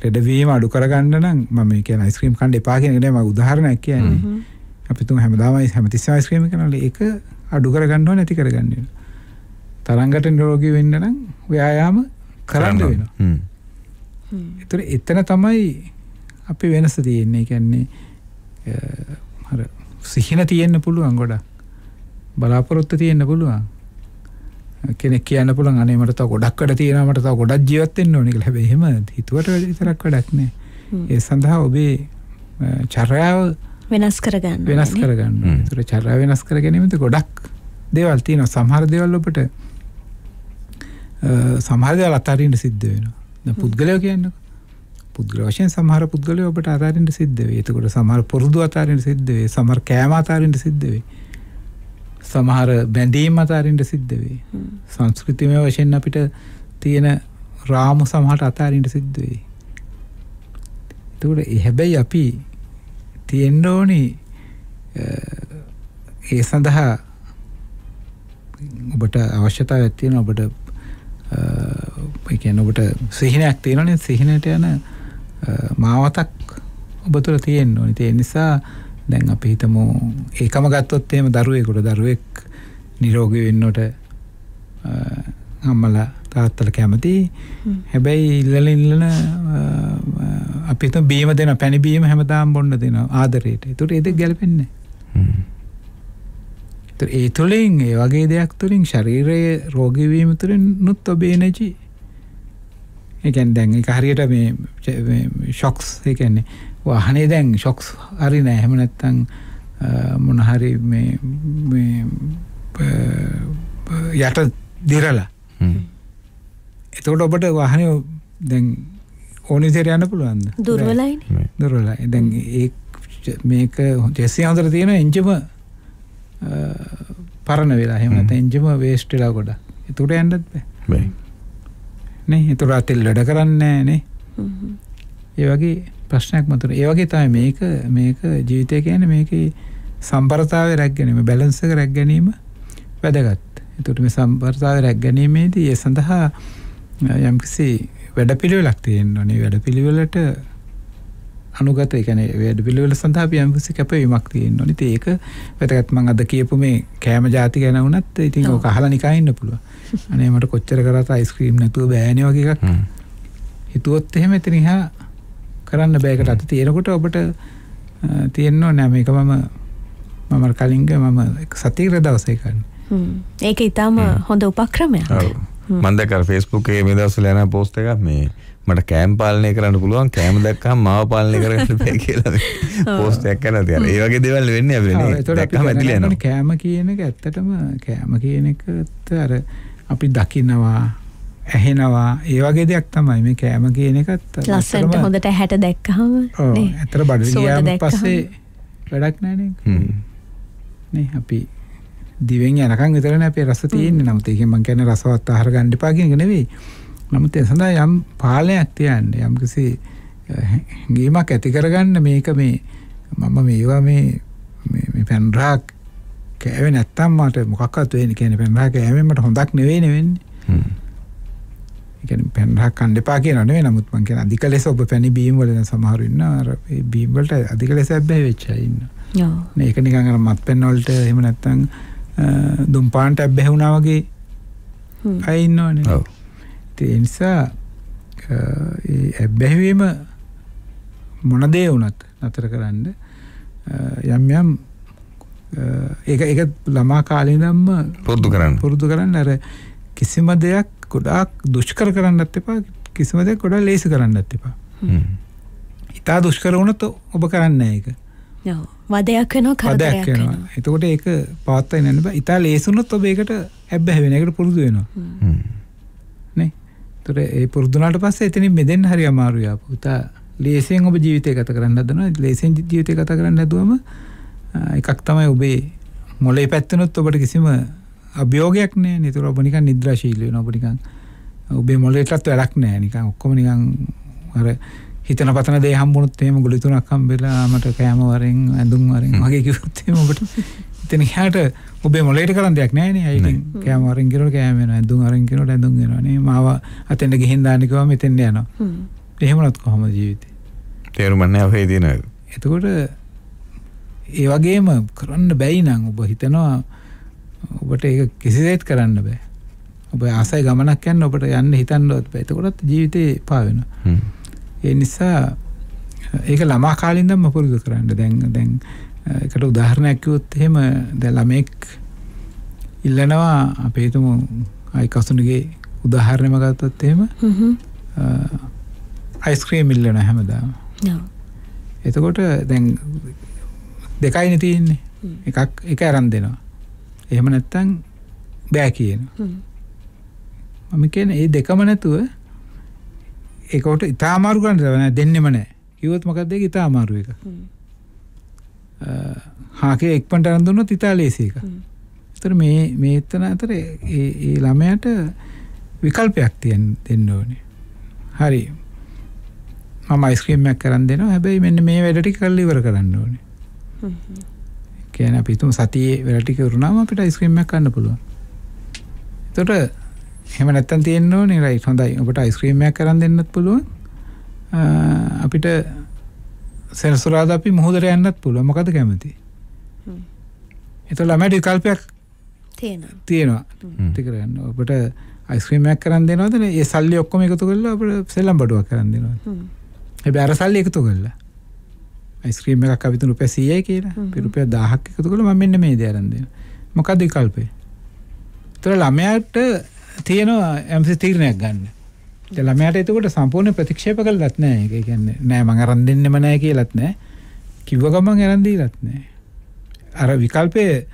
ලෙඩවීම අඩු කරගන්න නම් මම මේ කියන අයිස්ක්‍රීම් කන්න එපා කියන එක නෙවෙයි මම උදාහරණයක් කියන්නේ. අපි තුන් හැමදාම හැමතිස්සෙම අයිස්ක්‍රීම් කනවලු ඒක අඩු කරගන්න ඕනේ නැති කරගන්න ඕනේ. තරංගට නිරෝගී වෙන්න නම් ව්‍යායාම කරන්න වෙනවා. හ්ම්. ඒතර එතන තමයි අපි වෙනස තියෙන්නේ. ඒ කියන්නේ අර සිහින තියෙන්න පුළුවන් ගොඩක්. බලාපොරොත්තු තියෙන්න පුළුවන්. කෙනෙක් කියන්න පුළුවන් අනේ මට තව ගොඩක් වැඩ තියෙනවා මට තව ගොඩක් ජීවත් වෙන්න ඕනේ කියලා. හැබැයි එහෙම හිතුවට විතරක් වැඩක් නෑ. ඒ සඳහා ඔබේ චර්යාව වෙනස් කරගන්න. වෙනස් කරගන්න. ඒතර චර්යාව වෙනස් කර ගැනීමද ගොඩක් දේවල් තියෙනවා. සමහර දේවල් ඔබට සමහර දේවල් අතාරින්න සිද්ධ වෙනවා. දැන් පුද්ගලයෝ කියන්නේ පුද්ගල වශයෙන් සමහර පුද්ගලයෝ ඔබට අතාරින්න සිද්ධ වෙයි. එතකොට සමහර පුරුදු අතාරින්න සිද්ධ වෙයි. සමහර කෑම අතාරින්න සිද්ධ වෙයි. සමහර බැඳීම් අතාරින්න සිද්ධ වෙයි. සංස්කෘතිමය වශයෙන් අපිට තියෙන රාමු සමහරට අතාරින්න සිද්ධ වෙයි. එතකොට හැබැයි අපි තියෙන්න ඕනේ ඒ සඳහා ඔබට අවශ්‍යතාවයක් තියෙනවා. ඔබට ඒ කියන්නේ ඔබට සිහිනයක් තියෙනවනේ. සිහිනට යන මාවතක් ඔබ තුළ තියෙන්න ඕනේ. ඒ නිසා දැන් අපි හිතමු ඒකම ගත්තොත් එහෙම දරුවෙකුට දරුවෙක් නිරෝගී වෙන්නට අම්මලා තාත්තලා කැමති. හැබැයි ඉල්ලන ඉල්ලන අපි හිතමු බීම දෙනවා, පැණි බීම හැමදාම බොන්න දෙනවා ආදරයට. ඒකට ඒ දෙක ගැලපෙන්නේ නැහැ. ඒ තුළින් ඒ වගේ දෙයක් තුළින් ශරීරයේ රෝගී වීම තුළින් නුත් ඔබේ එනර්ජි ඒ කියන්නේ දැන් ඒක හරියට මේ මේ ෂොක්ස් ඒ කියන්නේ වාහනේ දැන් ෂොක්ස් හරි නෑ. එහෙම නැත්නම් මොන හරි මේ මේ යට දිරලා එතකොට ඔබට වාහනේ දැන් ඕනෙ විදිහට යන්න පුළුවන්ද? දුර්වලයිනේ. දුර්වලයි. දැන් ඒ මේක ජෙසිය හතර තියෙන එන්ජිම පරණ වෙලා එහෙම නැත්නම් එන්ජිම වේස්ට් වෙලා ගොඩක්. ඒකට යන්නත් බෑ. නේ ඒතර අතල් වැඩ කරන්නේ නේ. ඒ වගේ ප්‍රශ්නයක් මතුන. ඒ වගේ තමයි මේක මේක ජීවිතය කියන්නේ මේකේ සම්පරතාවය රැක ගැනීම, බැලන්ස් එක රැක ගැනීම වැදගත්. ඒකට මේ සම්පරතාවය රැක ගැනීමේදී ඒ සඳහා යම්කිසි වැඩපිළිවෙලක් තියෙන්න ඕනේ. වැඩපිළිවෙලට අනුගත ඒ කියන්නේ වැඩපිළිවෙල සඳහා අපි යම්කිසි කැපවීමක් තියෙන්න ඕනේ. ඉතින් ඒක වැදගත්. මම අද කියපු මේ කෑම ಜಾති ගැන වුණත් ඉතින් ඔක අහලා නිකන් ඉන්න පුළුවන්. අනේ මට කොච්චර කරත් අයිස්ක්‍රීම් නැතුව බෑනේ වගේ එකක්. හිතුවොත් එහෙම එතන ඉහා කරන්න බෑකට අත තියෙනකොට ඔබට තියෙන්නෝ නෑ මේක මම මම කලින්ක මම සතියේ දවසේ කරන්නේ ඒක ඊටම හොඳ උපක්‍රමයක් මම දැක්කා Facebook එකේ මේ දවස්වල යන post එකක් මේ මට කෑම පාලනය කරන්න පුළුවන් කෑම දැක්කම මාව පාලනය කරගන්න බෑ කියලා post එකක් කරලා තියලා ඒ වගේ දේවල් වෙන්නේ අපිට නේ දැක්කම ඇදලා යනවා කෑම කියන එක ඇත්තටම කෑම කියන එකත් අර අපි දකින්නවා ඇහෙනවා ඒ වගේ දෙයක් තමයි මේ කෑම කියන එකත් ලස්සනට හොඳට හැට දැක්කහම නේ අතර බඩ ගියාම පස්සේ වැඩක් නැහැ නේ නේ අපි දිවෙන් යනකම් විතරනේ අපේ රස තියෙන්නේ නමුත් ඒකෙන් මම කියන්නේ රසවත් ආහාර ගන්න එපා කියන එක නෙවෙයි නමුත් ඒ සඳහා යම් පාලනයක් තියන්න යම් කිසි ගේමක් ඇති කරගන්න මේක මේ මම මේවා මේ මේ පෙන්රාක් කෑවේ නැත්තම් මට මොකක්වත් වෙන්නේ කියන්නේ පෙන්රාක් කෑමෙන් මට හොඳක් නෙවෙයි වෙන්නේ කියන්නේ පෙන්රාක් කන්න එපා කියනවා නෙවෙයි නමුත් මම කියන අධික ලෙස ඔබ පැණි බීම් වල දැන් සමහර ඉන්නවා අර ඒ බීම් වලට අධික ලෙස හැබ්බැහි වෙච්ච අය ඉන්නවා. ඔව්. මේක නිකන් අර මත්පැන් වලට එහෙම නැත්නම් දුම් පාන්ට හැබ්බැහි වුණා වගේ අය ඉන්නවනේ. ඔව්. ඒ නිසා ඒ හැබ්බැහි වීම මොන දේ වුණත් නතර කරන්න යම් යම් ඒක ඒක ළමා කාලේ ඉඳන්ම පුරුදු කරන්න. පුරුදු කරන්න අර කිසිම දෙයක් ගොඩාක් දුෂ්කර කරන්නත් එපා කිසිම දෙයක් ගොඩාක් ලේසි කරන්නත් එපා. හ්ම්. ඉතා දුෂ්කර වුණොත් ඔබ කරන්නේ නැහැ ඒක. ඔව්. වදයක් වෙනවා කරදරයක් වෙනවා. එතකොට ඒක පවත්වා ඉන්න බෑ. ඉතා ලේසි වුණොත් ඔබ ඒකට හැබ්බැහි වෙනවා. ඒකට පුරුදු වෙනවා. හ්ම්. නේ? ඒතර ඒ පුරුදු වුණාට පස්සේ එතනින් මෙදෙන්න හරි අමාරුයි ආපහු. ඉතා ලේසියෙන් ඔබ ජීවිතය ගත කරන්න හදනවා. ලේසියෙන් ජීවිතය ගත කරන්න හදුවම එකක් තමයි ඔබේ මොළේ පැත්තනොත් ඔබට කිසිම අභියෝගයක් නෑ නේද ඔබ නිකන් නිද්‍රාශීලී වෙනවා ඔබ නිකන් ඔබේ මොළේටත් වැඩක් නෑ නිකන් ඔක්කොම නිකන් අර හිතන පතන දේ හම්බුනොත් එහෙම ගුලි තුනක් හම්බෙලා මට කෑම වරෙන් ඇඳුම් වරෙන් වගේ කිව්වොත් එහෙම ඔබට ඉතින් එහාට ඔබේ මොළේට කරන්න දෙයක් නෑ නේ අයිතින් කෑම වරෙන් කිනොට කෑම වෙනවා ඇඳුම් වරෙන් කිනොට ඇඳුම් වෙනවා නේ මාව අතෙන්ද ගිහින් දාන්න කිව්වම මෙතෙන්ද යනවා හ්ම් එහෙමනොත් කොහොමද ජීවිතේ තේරුම් ගන්න අපේ දින එතකොට ඒ වගේම කරන්න බැයි නම් ඔබ හිතනවා ඔබට ඒක කිසිසේත් කරන්න බෑ. ඔබ ආසයි ගමනක් යන්න ඔබට යන්න හිතන්නවත් බෑ. එතකොටත් ජීවිතේ පා වෙනවා. ඒ නිසා ඒක ළමා කාලේ ඉඳන්ම පුරුදු කරන්න. දැන් දැන් ඒකට උදාහරණයක් කිව්වොත් එහෙම දැන් ළමෙක් ඉල්ලනවා අපි හිතමු අය කසුණගේ උදාහරණයක් ගත්තොත් එහෙම හ්ම් අයිස්ක්‍රීම් ඉල්ලන හැමදාම. ඔව්. එතකොට දැන් දෙකයිනේ තියෙන්නේ. එකක් එක අරන් දෙනවා. එහෙම නැත්තම් බෑ කියනවා. මම කියන්නේ මේ දෙකම නැතුව ඒකට ඉතා අමාරු කරන්න දෙන්නෙම නැහැ. කිව්වොත් මොකක්ද ඒක ඉතා අමාරු එක. හාකේ එක්පන්ට අරන් දුන්නොත් ඉතා ලේසි එක. ඒතර මේ මේ එතන අතර ඒ ඒ ළමයාට විකල්පයක් තියෙන්න දෙන්න ඕනේ. හරි. මම අයිස්ක්‍රීම් එකක් කරන් දෙනවා. හැබැයි මෙන්න මේ වැඩ ටික කරලා ඉවර කරන්න ඕනේ. හ්ම්. කියන්නේ අපි තුන් සතියේ වෙලා ටික වුණාම අපිට අයිස්ක්‍රීම් එකක් ගන්න පුළුවන්. එතකොට එහෙම නැත්තම් තියෙන්න ඕනේ රයිට් හොඳයි. ඔබට අයිස්ක්‍රීම් එකක් කරන් දෙන්නත් පුළුවන්. අපිට සෙනසුරාද අපි මොහොතට යන්නත් පුළුවන්. මොකද කැමති? හ්ම්. ඒතකොට ළමයට විකල්පයක් තියෙනවා. තියෙනවා. ටික ගන්න. ඔබට අයිස්ක්‍රීම් එකක් කරන් දෙනවද? ඒ සල්ලි ඔක්කොම එකතු කරලා අපිට සෙල්ලම් බඩුවක් කරන් දෙනවද? හ්ම්. හැබැයි අර සල්ලි එකතු කරලා අයිස්ක්‍රීම් එකක් අපි තුන් රුපියල් සීයයි කියලා. අපි රුපියල් දහයක් එකතු කළා මම මෙන්න මේ දේ අරන් දෙනවා. මොකක්ද විකල්පේ? ඒතර ළමයාට තියෙන එම්සි තීරණයක් ගන්න. ඒ ළමයාට එතකොට සම්පූර්ණ ප්‍රතික්ෂේප කළලත් නෑ. ඒ කියන්නේ නෑ මම අරන් දෙන්නෙම නෑ කියලාත් නෑ. කිව්ව ගමන් අරන් දීලත් නෑ. අර විකල්පේ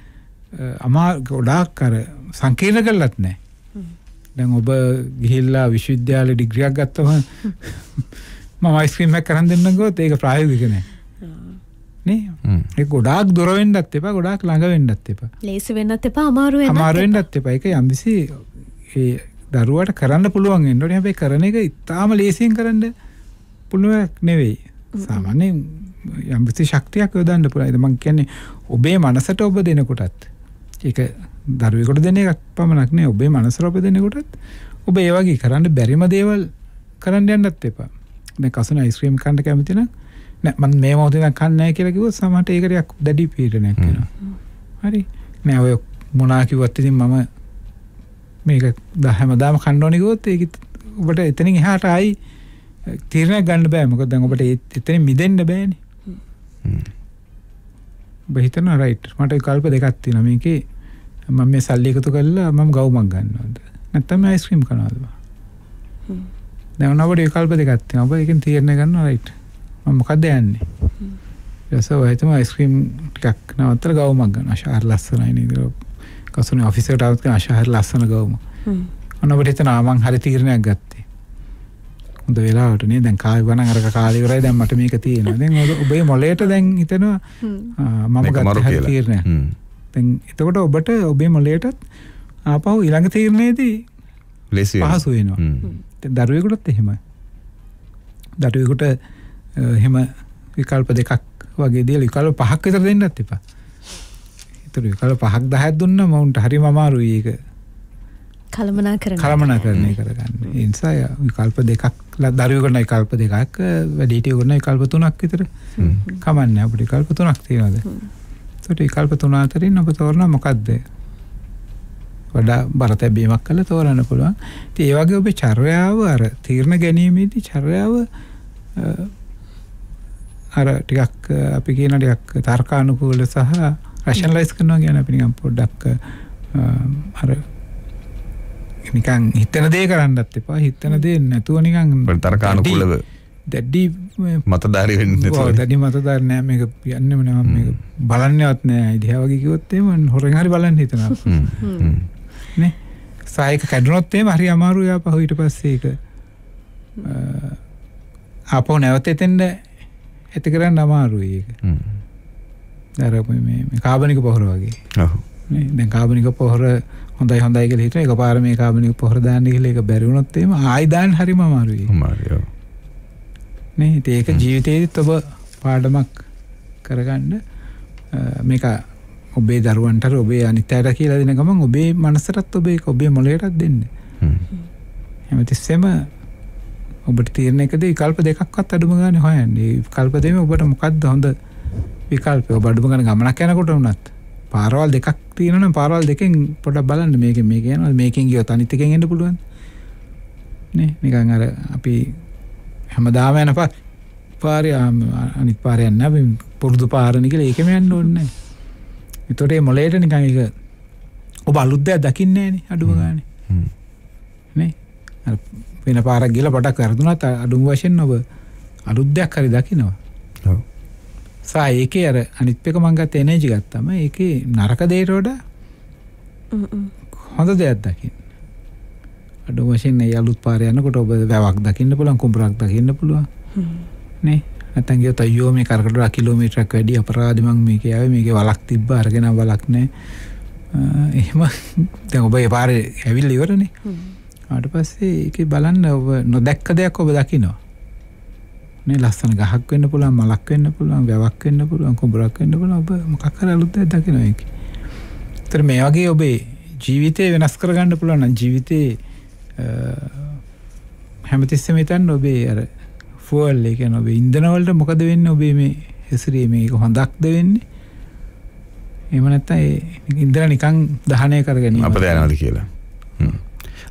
අමා ගොඩාක් අර සංකීර්ණ කළලත් නෑ. දැන් ඔබ ගිහිල්ලා විශ්වවිද්‍යාලේ ඩිග්‍රියක් ගත්තම මම අයිස්ක්‍රීම් එකක් අරන් දෙන්න ගියොත් ඒක ප්‍රායෝගික නෑ. නේ ඒ ගොඩාක් දුර වෙන්නත් එපා ගොඩාක් ළඟ වෙන්නත් එපා ලේසි වෙන්නත් එපා අමාරු වෙන්නත් අමාරු වෙන්නත් එපා ඒක යම්සි ඒ දරුවාට කරන්න පුළුවන් වෙන්න ඕනේ හැබැයි කරන එක ඉතාලම ලේසියෙන් කරන්න පුළුවන්ක් නෙවෙයි සාමාන්‍යයෙන් යම්සි ශක්තියක් යොදන්න පුළුවන් මම කියන්නේ ඔබේ මනසට ඔබ දෙනකොටත් ඒක දරුවෙකුට දෙන එකක් පමණක් නෙවෙයි ඔබේ මනසට ඔබ දෙනකොටත් ඔබ ඒ වගේ කරන්න බැරිම දේවල් කරන්න යන්නත් එපා දැන් කසන අයිස්ක්‍රීම් කන්න කැමති නම් නෑ මම මේ මොහොතේ නම් කන්නේ නැහැ කියලා කිව්වොත් සමහරට ඒකටයක් දැඩි පීඩනයක් වෙනවා. හරි. නෑ ඔය මොනා කිව්වත් ඉතින් මම මේක හැමදාම කන්න ඕනේ කිව්වොත් ඒක ඔබට එතනින් එහාට ආයි තීරණයක් ගන්න බෑ. මොකද දැන් ඔබට එතන මිදෙන්න බෑනේ. හ්ම්. ඔබ හිතනවා රයිට් මට විකල්ප දෙකක් තියෙනවා මේකේ මම මේ සල්ලි එකතු කරලා මම ගවුමක් ගන්නවද නැත්නම් අයිස්ක්‍රීම් කනවද? හ්ම්. දැන් ඔබට විකල්ප දෙකක් තියෙනවා. ඔබ එකෙන් තීරණය ගන්නවා රයිට් මම මොකද යන්නේ? හ්ම්. ඒසෝ හිතම අයිස්ක්‍රීම් ටිකක් නවත්තලා ගවුමක් ගන්නවා. ශාර ලස්සනයි නේද? කසුනේ ඔෆිසරට ආවත් කියන ශාර ලස්සන ගවුම. හ්ම්. ඔන්න ඔබට හිතනවා මං හරි තීරණයක් ගත්තා. හොඳ වෙලාවට නේ දැන් කායි වණන් අරක කාලේ ඉවරයි දැන් මට මේක තියෙනවා. දැන් ඔබේ මොලේට දැන් හිතෙනවා මම ගත්ත තීරණයක්. දැන් එතකොට ඔබට ඔබේ මොලේටත් ආපහු ඊළඟ තීරණයේදී පහසු වෙනවා. දැන් දරුවෙකුටත් එහෙමයි. දරුවෙකුට එහෙම විකල්ප දෙකක් වගේ දේ විකල්ප පහක් විතර දෙන්නත් එපා. ඒතර විකල්ප පහක් දහයක් දුන්නා මවුන්ට හරිම අමාරුයි ඒක. කලමනා කරන කලමනා කරන එක කරගන්න. ඒ නිසා විකල්ප දෙකක් දරුවෙකුට විකල්ප දෙකක් වැඩිහිටියෙකුට විකල්ප තුනක් විතර කමන්නේ අපිට විකල්ප තුනක් තියනවාද? ඒතකොට විකල්ප තුන අතරින් ඔබ තෝරන මොකද්ද? වඩා බර තැබීමක් කළා තෝරන්න පුළුවන්. ඉතින් ඒ වගේ ඔබේ චර්යාව අර තීරණ ගැනීමේදී චර්යාව අර ටිකක් අපි කියන ටිකක් තර්කානුකූල සහ රෂනලයිස් කරනවා කියන්නේ අපි නිකන් පොඩ්ඩක් අර නිකන් හිතන දේ කරන්නත් එපා හිතන දේ නැතුව නිකන් තර්කානුකූලව දැඩි මතධාරී වෙන්න නැතුව. ඔව් දැඩි මතධාරී නෑ මේක කියන්නේම නෑ මම මේක බලන්නේවත් නෑ. ඉදියා වගේ කිව්වොත් එහෙම හොරෙන් හරි බලන්න හිතනවා. හ්ම්. නේ? සායක කැඩුනොත් එහෙම හරි අමාරුයි ආපහු ඊට පස්සේ ඒක ආපහු නැවත එතෙන්ද ඇති කරන්න අමාරුයි ඒක. හ්ම්. අර මේ මේ කාබනික පොහොර වගේ. ඔව්. නේ? දැන් කාබනික පොහොර හොඳයි හොඳයි කියලා හිතන එකපාර මේ කාබනික පොහොර දාන්න කියලා ඒක බැරි වුණොත් එහෙම ආයි දාන්න හරිම අමාරුයි. අමාරුයි. ඔව්. නේ? ඉතින් ඒක ජීවිතේදීත් ඔබ පාඩමක් කරගන්න මේක ඔබේ දරුවන්ට ඔබේ අනිත් අයට කියලා දෙන ගමන් ඔබේ මනසටත් ඔබේ ඔබේ මොළයටත් දෙන්න. හ්ම්. හැමතිස්සෙම ඔබට තීරණ එකද විකල්ප දෙකක්වත් අඩුම ගන්න හොයන්නේ. විකල්ප දෙමේ ඔබට මොකද්ද හොඳ විකල්පය? ඔබ අඩුම ගන්න ගමනක් යනකොට වුණත් පාරවල් දෙකක් තියෙනවනම් පාරවල් දෙකෙන් පොඩ්ඩක් බලන්න මේකෙන් මේක යනවා මේකෙන් ගියොත් අනිත් එකෙන් එන්න පුළුවන්. නේ නිකන් අර අපි හැමදාම යන පාරේ අනිත් පාරේ යන්න අපි පුරුදු පාරණි කියලා ඒකෙම යන්න ඕනේ නැහැ. ඒතකොට මේ මොලේට නිකන් ඒක ඔබ අලුත් දෙයක් දකින්නේ නැහනේ අඩුම ගානේ. හ්ම්. නේ අර වෙන පාරක් ගිහලා පොඩක් වැරදුනත් අඩුම වශයෙන් ඔබ අලුත් දෙයක් හරි දකිනවා. ඔව්. සා ඒකේ අර අනිත් එක මං ගත්ත එනර්ජි ගත්තම ඒකේ නරක දෙයට වඩා හොඳ දෙයක් දකින්න. අඩුම වශයෙන් ඒ අලුත් පාරේ යනකොට ඔබ වැවක් දකින්න පුළුවන් කුඹරක් දකින්න පුළුවන්. නේ? නැත්තම් ගියොත් අයියෝ මේ කරකට වඩා කිලෝමීටරක් වැඩි අපරාධි මං මේකේ ආවේ මේකේ වලක් තිබ්බා අරගෙන වලක් නැහැ. එහෙම දැන් ඔබ ඒ පාරේ ඇවිල්ලා ඉවරනේ. ආට පස්සේ ඒකේ බලන්න ඔබ නොදැක්ක දෙයක් ඔබ දකිනවා. මේ ලස්සන ගහක් වෙන්න පුළුවන්, මලක් වෙන්න පුළුවන්, වැවක් වෙන්න පුළුවන්, කුඹරක් වෙන්න පුළුවන්. ඔබ මොකක් හරි අලුත් දෙයක් දකිනවා ඒකේ. ඒතර මේ වගේ ඔබේ ජීවිතේ වෙනස් කරගන්න පුළුවන් නම් ජීවිතේ හැමතිස්සෙම හිතන්න ඔබේ අර ෆුවල් ඒ කියන්නේ ඔබේ ඉන්ධන වලට මොකද වෙන්නේ ඔබේ මේ හැසිරීම මේක හොඳක්ද වෙන්නේ? එහෙම නැත්නම් ඒ ඉන්ධන නිකන් දහණය කරගැනීම අපද යනවාද කියලා. හ්ම්.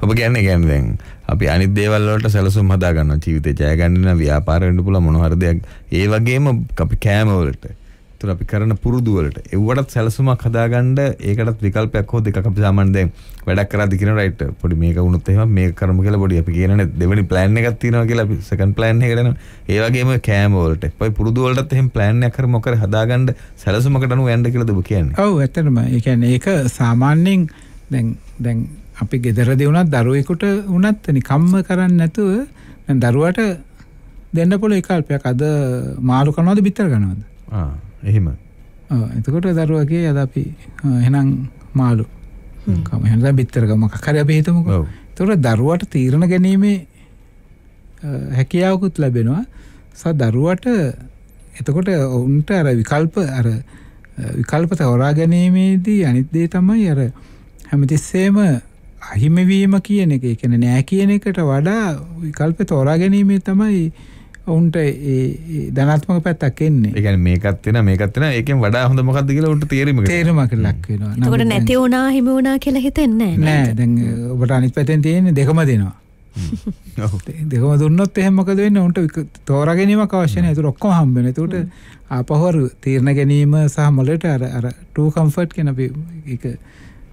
ඔබ කියන්නේ කියන්නේ දැන් අපි අනිත් දේවල් වලට සැලසුම් හදා ගන්නවා ජීවිතේ ජය ගන්න නම් ව්‍යාපාර වෙන්න පුළුවන් මොන හරි දෙයක් ඒ වගේම අපි කෑම වලට ඒතර අපි කරන පුරුදු වලට ඒවටත් සැලසුමක් හදා ගන්න ඒකටත් විකල්පයක් හෝ දෙකක් අපි සාමාන්‍යයෙන් දැන් වැඩක් කරද්දී කියන රයිට් පොඩි මේක වුණොත් එහෙම මේක කරමු කියලා පොඩි අපි කියනනේ දෙවෙනි plan එකක් තියෙනවා කියලා අපි second plan එකකට යනවා ඒ වගේම කෑම වලට පොයි පුරුදු වලටත් එහෙම plan එකක් කරමු කර හදා ගන්න සැලසුමකට අනුව යන්න කියලාද ඔබ කියන්නේ? ඔව් ඇත්තටම ඒ කියන්නේ ඒක සාමාන්‍යයෙන් දැන් දැන් අපි ගෙදරදී වුණත් දරුවෙකුට වුණත් නිකම්ම කරන්නේ නැතුව දැන් දරුවාට දෙන්න පුළුවන් විකල්පයක් අද මාළු කනවද බිත්තර කනවද? ආ එහෙම. ඔව් එතකොට දරුවා කියේ අද අපි එහෙනම් මාළු කම එහෙනම් බිත්තර කම මොකක් හරි අපි හිතමුකෝ. ඔව්. එතකොට දරුවාට තීරණ ගැනීමේ හැකියාවකුත් ලැබෙනවා. සහ දරුවාට එතකොට උන්ට අර විකල්ප අර විකල්ප තෝරා ගැනීමේදී අනිත් දේ තමයි අර හැමතිස්සෙම අහිමිවීම කියන එක ඒ කියන්නේ නෑ කියන එකට වඩා විකල්ප තෝරා ගැනීම තමයි ඔවුන්ට ඒ ධනාත්මක පැත්තක් එන්නේ. ඒ කියන්නේ මේකත් වෙන මේකත් වෙන ඒකෙන් වඩා හොඳ මොකක්ද කියලා ඔවුන්ට තේරීමකට තේරීමකට ලක් වෙනවා. ඒකට නැති වුණා හිමි වුණා කියලා හිතෙන්නේ නෑ. නෑ දැන් ඔබට අනිත් පැත්තෙන් තියෙන්නේ දෙකම දෙනවා. දෙකම දුන්නොත් එහෙම මොකද වෙන්නේ? උන්ට තෝරා ගැනීමක් අවශ්‍ය නැහැ. ඒක ඔක්කොම හම්බ වෙනවා. ඒකට ආපහු තීරණ ගැනීම සහ මොලේට අර අර ටූ කම්ෆර්ට් කියන අපි ඒක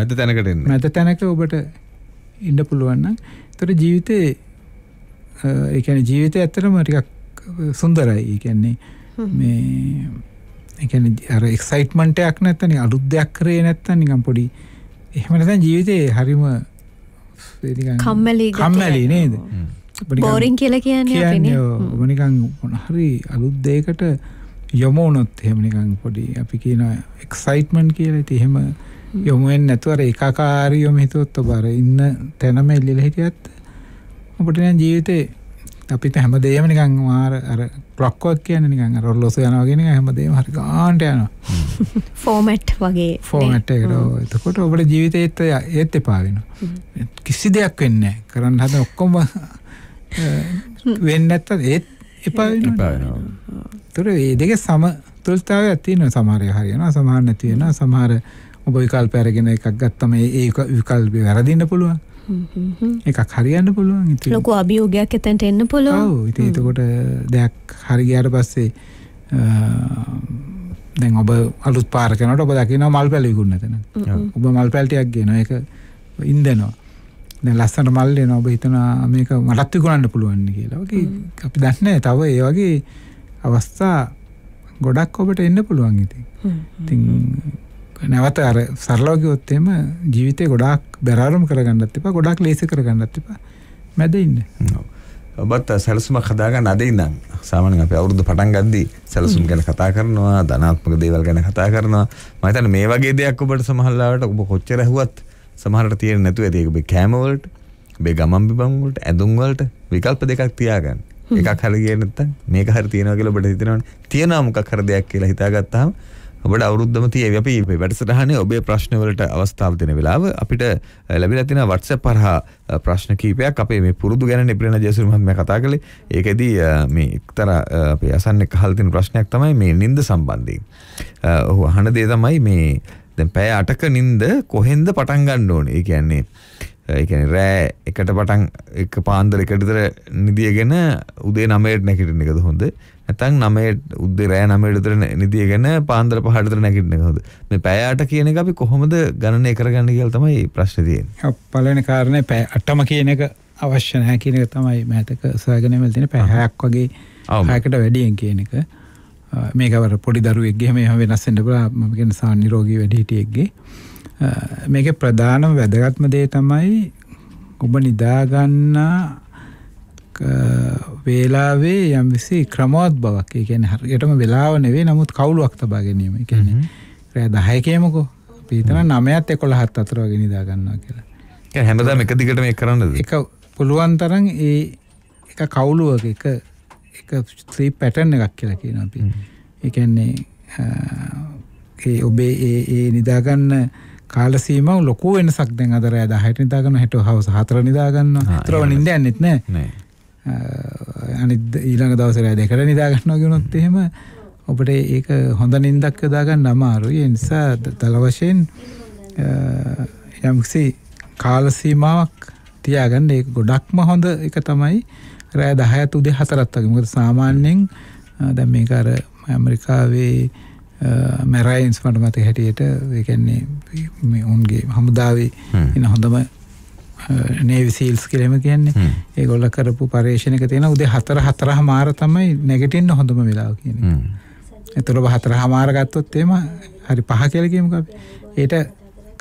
මැද තැනකට එන්න මැද තැනක ඔබට ඉන්න පුළුවන් නම් ඒතර ජීවිතේ ඒ කියන්නේ ජීවිතය ඇත්තටම ටිකක් සුන්දරයි. ඒ කියන්නේ මේ ඒ කියන්නේ අර එක්සයිට්මන්ට් එකක් නැත්නම් අලුත් දෙයක් කරේ නැත්නම් නිකන් පොඩි එහෙම නැත්නම් ජීවිතේ හරිම කම්මැලි කම්මැලි නේද? බෝරින් කියලා කියන්නේ අපි නේ. ඔබ නිකන් හරි අලුත් දෙයකට යොමු වුණොත් එහෙම නිකන් පොඩි අපි කියන එක්සයිට්මන්ට් කියලා. ඉතින් එහෙම යොමු වෙන්නේ නැතුව අර ඒකාකාරීවම හිතුවොත් ඔබ අර ඉන්න තැනම ඉල්ලලා හිටියත් ඔබට නම් ජීවිතේ අපිට හැමදේම නිකන් අර අර ක්ලොක් වර්ක් කියන්නේ නිකන් අර ඔරලෝසු යනවා වගේ නිකන් හැමදේම හරි ගානට යනවා. ෆෝමැට් වගේ ෆෝමැට් එකට. එතකොට ඔබේ ජීවිතේත් ඒත් එපා වෙනවා. කිසි දෙයක් වෙන්නේ නැහැ. කරන්න හදන ඔක්කොම වෙන්නේ නැත්තත් ඒත් එපා වෙනවා. ඒතර මේ දෙකේ සමතුලිතතාවයක් තියෙනවා. සමහර ඒවා හරියනවා, සමහර නැති වෙනවා. සමහර ඔබ විකල්ප අරගෙන එකක් ගත්තම ඒ විකල්පේ වැරදින්න පුළුවන්. එකක් හරියන්න පුළුවන්. ඉතින් ලොකු අභියෝගයක් එතනට එන්න පුළුවන්. ඔව්. ඉතින් එතකොට දෙයක් හරි ගියාට පස්සේ දැන් ඔබ අලුත් පාර කරනකොට ඔබ දකිනවා මල් පැල විකුණන තැන. ඔබ මල් පැල ටිකක් ගේනවා. ඒක ඉන්දනවා. දැන් ලස්සනට මල් එනවා. ඔබ හිතනවා මේක මටත් විකුණන්න පුළුවන් කියලා. ඔකේ අපි දන්නේ නැහැ. තව ඒ වගේ අවස්ථා ගොඩක් ඔබට එන්න පුළුවන් ඉතින්. ඉතින් නැවත අර සරලව කිව්වොත් එහෙම ජීවිතේ ගොඩාක් බැරාරුම් කරගන්නත් එපා, ගොඩාක් ලේසි කරගන්නත් එපා. මැද ඉන්න. ඔබත් සැලසුමක් හදාගන්න අද ඉඳන්. සාමාන්‍යයෙන් අපි අවුරුද්ද පටන් ගද්දී සැලසුම් ගැන කතා කරනවා, ධනාත්මක දේවල් ගැන කතා කරනවා. මම හිතන්නේ මේ වගේ දෙයක් ඔබට සමහරවිට ඔබ කොච්චර ඇහුවත් සමහරට තියෙන්නේ නැතුව ඇති. ඒක ඔබේ කැම වලට, ඔබේ ගමන් බිමන් වලට, ඇඳුම් වලට විකල්ප දෙකක් තියාගන්න. එකක් හරි ගියේ නැත්නම් මේක හරි තියෙනවා කියලා ඔබට හිතෙනවනේ. තියනවා මොකක් හරි දෙයක් කියලා හිතාගත්තාම ඔබට අවුරුද්දම තියෙවි. අපි මේ වැඩසටහනේ ඔබේ ප්‍රශ්න වලට අවස්ථාව දෙන වෙලාව අපිට ලැබිලා තියෙන WhatsApp හරහා ප්‍රශ්න කිහිපයක් අපේ මේ පුරුදු ගැනනේ ප්‍රේණා ජයසූරිය මහත්මයා කතා කළේ. ඒකෙදි මේ එක්තරා අපේ අසන්න එක අහලා තියෙන ප්‍රශ්නයක් තමයි මේ නිින්ද සම්බන්ධයෙන්. ඔහු අහන දේ තමයි මේ දැන් පැය අටක නිින්ද කොහෙන්ද පටන් ගන්න ඕනේ? ඒ කියන්නේ ඒ කියන්නේ රෑ එකට පටන් එක පාන්දර එකට විතර නිදියගෙන උදේ නවයට නැගිටින්න එකද හොඳ? නැත්නම් නවයට උදේ රෑ නවයට විතර නිදියගෙන පාන්දර පහට විතර නැගිටින්න එක හොඳ? මේ පැය අට කියන එක අපි කොහොමද ගණනය කරගන්න කියලා තමයි ප්‍රශ්නේ තියෙන්නේ. ඔව් පළවෙනි කාරණේ පැය අටම කියන එක අවශ්‍ය නැහැ කියන එක තමයි මෑතක සාගනය වෙලා තියෙන පැය හයක් වගේ හයකට වැඩියෙන් කියන එක. මේකවර පොඩි දරුවෙක්ගේ හැම වෙනස් වෙන්න පුළුවන්. මම කියන්නේ සාන් නිරෝගී වැඩිහිටියෙක්ගේ. මේක ප්‍රධානම වැදගත්ම දේ තමයි ඔබ නිදාගන්න වේලාවේ යම්කිසි ක්‍රමවත් බවක්. ඒ කියන්නේ හරියටම වෙලාව නෙවෙයි නමුත් කවුලුවක් තබා ගැනීම. ඒ කියන්නේ රෑ දහයකමකෝ අපි හිතන නවයත් එකොළහත් අතර වගේ නිදා ගන්නවා කියලා. ඒ කියන්නේ හැමදාම එක දිගට මේක කරන්නද? ඒක පුළුවන් තරම් ඒ එක කවුලුවක එක එක ත්‍රි පැටර්න් එකක් කියලා කියනවා අපි. ඒ කියන්නේ ඒ ඔබේ ඒ ඒ නිදා ගන්න කාල සීමාව ලොකු වෙනසක්. දැන් අද රෑ දහයට නිදා ගන්නවා, හෙට හවස හතර නිදා ගන්නවා. හතරව නිින්ද යන්නෙත් නෑ. අනිත් ඊළඟ දවසේ රෑ දෙකට නිදා ගන්නවා කියනොත් එහෙම ඔබට ඒක හොඳ නිින්දක් යොදා ගන්න අමාරුයි. ඒ නිසා දල වශයෙන් යම්කිසි කාල සීමාවක් තියාගන්න ඒක ගොඩක්ම හොඳ එක තමයි රෑ දහයත් උදේ හතරත් වගේ. මොකද සාමාන්‍යයෙන් දැන් මේක අර ඇමරිකාවේ මැරයින්ස් මට මතක හැටියට ඒ කියන්නේ මේ ඔවුන්ගේ හමුදාවේ ඉන්න හොඳම නේවි සීල්ස් කියලා එහෙම කියන්නේ. ඒගොල්ල කරපු පරිශනක තියෙන උදේ හතර හතරමාර තමයි නැගිටින්න හොඳම වෙලාව කියන එක. ඒතර ඔබ හතරමාර ගත්තොත් එහෙම හරි පහ කියලා කියමුකෝ අපි. ඒට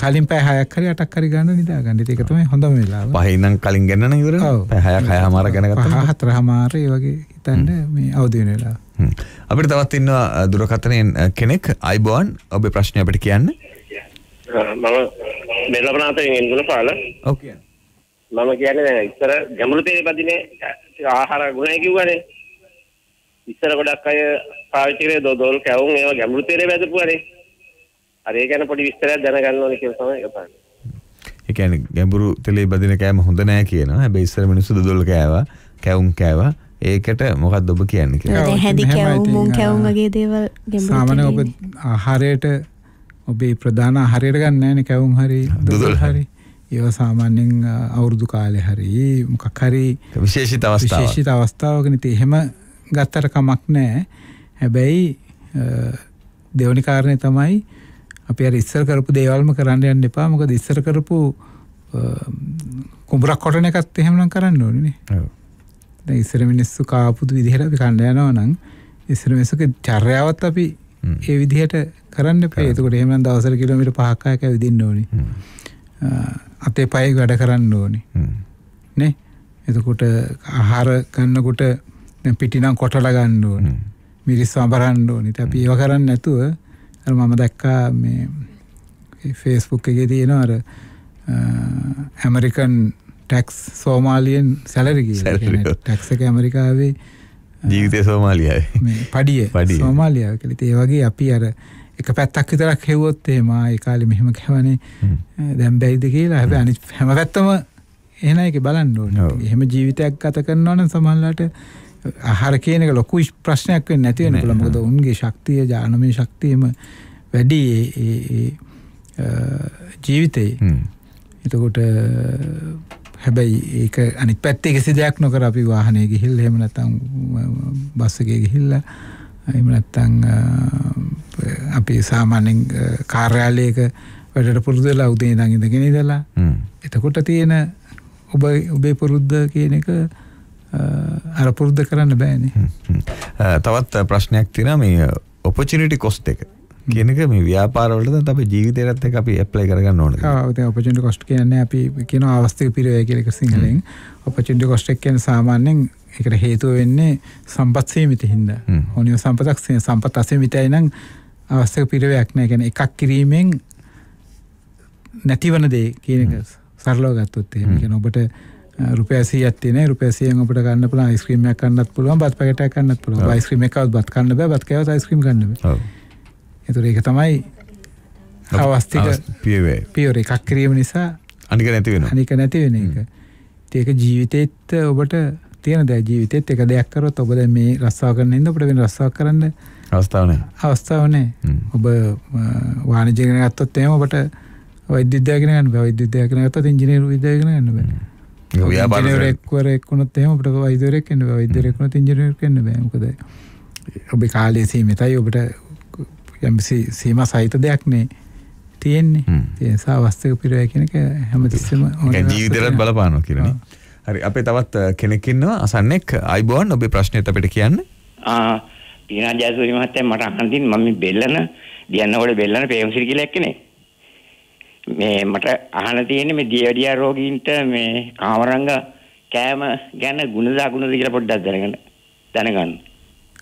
කලින් පැය හයක් හරි අටක් හරි ගන්න නිදා ගන්න. ඒක තමයි හොඳම වෙලාව. පහේ ඉඳන් කලින් ගන්න නම් ඉවරයි. පැය හයක් හයමාර ගන්න ගත්තම හතරමාර ඒ වගේ හිතන්න මේ අවදි වෙන වෙලාව. අපිට තවත් ඉන්නවා දුරකථනයෙන් කෙනෙක්. අයිබෝන් ඔබේ ප්‍රශ්නය අපිට කියන්න. මම මෙලබනාතෙන් ඉන්දුල පාල. ඔව් කියන්න. මම කියන්නේ දැන් ඉතර ගැඹුරු තේ බදිනේ ආහාර ගුණය කිව්වනේ. ඉතර ගොඩක් අය පාවිච්චි කරේ දොඩොල් කැවුම් ඒවා ගැඹුරු තේ බදපුවානේ. අර ඒ ගැන පොඩි විස්තරයක් දැනගන්න ඕනේ කියලා තමයි ඒක පාන්නේ. ඒ කියන්නේ ගැඹුරු තේ බදින කෑම හොඳ නෑ කියනවා. හැබැයි ඉතර මිනිස්සු දොඩොල් කෑවා, කැවුම් කෑවා. ඒකට මොකක්ද ඔබ කියන්නේ කියලා. දැන් හැදි කැවුම් කැවුම් වගේ දේවල් ගැඹුරු සාමාන්‍ය ඔබ ආහාරයට ඔබේ ප්‍රධාන ආහාරයට ගන්න නෑනේ කැවුම් හරි දොඩොල් හරි. ඒව සාමාන්‍යයෙන් අවුරුදු කාලේ හරි මොකක් හරි විශේෂිත අවස්ථාවක් විශේෂිත අවස්ථාවකනේ එහෙම ගත්තර කමක් නැහැ. හැබැයි දෙවෙනි කාරණේ තමයි අපි අර ඉස්සර කරපු දේවල්ම කරන්න යන්න එපා. මොකද ඉස්සර කරපු කුඹරක් කොටන එකත් එහෙම නම් කරන්න ඕනේ නේ. ඔව්. දැන් ඉස්සර මිනිස්සු කාපු විදිහට අපි කන්න යනවා නම් ඉස්සර මිනිස්සුගේ චර්යාවත් අපි ඒ විදිහට කරන්න එපා. ඒකට එහෙම නම් දවසට කිලෝමීටර් පහක් හයක් ඇවිදින්න ඕනේ. අතේ පය වැඩ කරන්න ඕනේ නේ. එතකොට ආහාර ගන්නකොට දැන් පිටිනම් කොටලා ගන්න ඕනේ, මිරිස් වඹරන්න ඕනේ. ඉතින් අපි ඒව කරන්නේ නැතුව අර මම දැක්කා මේ Facebook එකේ තියෙන අර ඇමරිකන් ටැක්ස් සෝමාලියන් සැලරි කියලා ටැක්ස් එක ඇමරිකාවේ ජීවිතේ සෝමාලියාවේ මේ පඩිය සෝමාලියාව කියලා. ඉතින් ඒ වගේ අපි අර එක පැත්තක් විතරක් හෙව්වොත් එහෙම ඒ කාලේ මෙහෙම කවනේ දැන් බැයිද කියලා. හැබැයි අනිත් හැම පැත්තම එහෙන එක බලන්න ඕනේ. එහෙම ජීවිතයක් ගත කරනවා නම් සමහරවිට ආහාර කියන එක ලොකු ප්‍රශ්නයක් වෙන්නේ නැති වෙන පුළුවන්. මොකද උන්ගේ ශක්තිය, ජානමය ශක්තියම වැඩි ඒ ජීවිතේ. එතකොට හැබැයි ඒක අනිත් පැත්තේ කිසි දෙයක් නොකර අපි වාහනේ ගිහිල්ලා එහෙම නැත්නම් බස් එකේ ගිහිල්ලා එහෙම නැත්නම් අපි සාමාන්‍යයෙන් කාර්යාලයක වැඩට පුරුදු වෙලා උදේ ඉඳන් ඉඳගෙන ඉඳලා එතකොට තියෙන ඔබ ඔබේ පුරුද්ද කියන එක අර පුරුද්ද කරන්න බෑනේ. තවත් ප්‍රශ්නයක් තියෙනවා මේ ඔපචියුනිටි කොස්ට් එක කියන එක මේ ව්‍යාපාර වලට අපේ ජීවිතේටත් එක අපි ඇප්ලයි කරගන්න ඕනේ. ඔව්. දැන් ඔපචියුනිටි කොස්ට් කියන්නේ අපි කියන ආවස්තික පිරිවැය කියලා එක සිංහලෙන්. ඔපචියුනිටි කොස්ට් එක කියන්නේ සාමාන්‍යයෙන් ඒකට හේතුව වෙන්නේ සම්පත් සීමිතයි හින්දා. ඕනිය සම්පතක් සම්පත් අසීමිතයි නම් අවශ්‍ය පිරවයක් නැහැ. කියන්නේ එකක් කිරීමෙන් නැතිවන දේ කියන එක සරලව ගත්තොත් එහෙම. කියන්නේ ඔබට රුපියල් සීයක් තියෙනවා. රුපියල් සීයෙන් ඔබට ගන්න පුළුවන් අයිස්ක්‍රීම් එකක් ගන්නත් පුළුවන්, බත් පැකට් එකක් ගන්නත් පුළුවන්. අයිස්ක්‍රීම් එකවත් බත් ගන්න බෑ, බත් කෑවත් අයිස්ක්‍රීම් ගන්න බෑ. ඔව්. ඒතර ඒක තමයි අවස්තික පිරවය. පියර එකක් කිරීම නිසා අනික නැති වෙනවා. අනික නැති වෙන එක. ඒක ජීවිතේත් ඔබට තියෙන දේ. ජීවිතෙත් එක දෙයක් කරොත් ඔබ දැන් මේ රස්සාව කරන ඉඳ අපිට වෙන රස්සාවක් කරන්න අවස්ථාවක් නැහැ. අවස්ථාවක් නැහැ. ඔබ වාණිජය ඉගෙන ගත්තොත් එහෙම ඔබට වෛද්‍ය විද්‍යාව ඉගෙන ගන්න බෑ. වෛද්‍ය විද්‍යාව ඉගෙන ගත්තොත් ඉංජිනේරු විද්‍යාව ඉගෙන ගන්න බෑ. ඒක ව්‍යාපාරයක්. ඉංජිනේරුවෙක් වුණොත් එහෙම අපිට වෛද්‍යවරයෙක් වෙන්න බෑ. වෛද්‍යවරයෙක් වුණොත් ඉංජිනේරුවෙක් වෙන්න බෑ. මොකද ඔබේ කාලයේ සීමිතයි. ඔබට යම් සීමා සහිත දෙයක් නේ තියෙන්නේ. ඒ නිසා අවස්ථක පිරවැය කියන එක හැමතිස්සෙම ඕනේ. ජීවිතේට බලපානවා කියලා නේ. හරි. අපේ තවත් කෙනෙක් ඉන්නවා අසන්නෙක්. අයිබෝන් ඔබේ ප්‍රශ්නෙත් අපිට කියන්න. ආ ප්‍රීණා ජයසූරිය මහත්තයා මට අහන්න තියෙන මම මේ බෙල්ලන දියන්නකොඩ බෙල්ලන ප්‍රේමසිරි කියලා එක්කනේ. මේ මට අහන්න තියෙන්නේ මේ දියවැඩියා රෝගීන්ට මේ කාමරංග කෑම ගැන ගුණ දකුණද කියලා පොඩ්ඩක් දැනගන්න. දැනගන්න.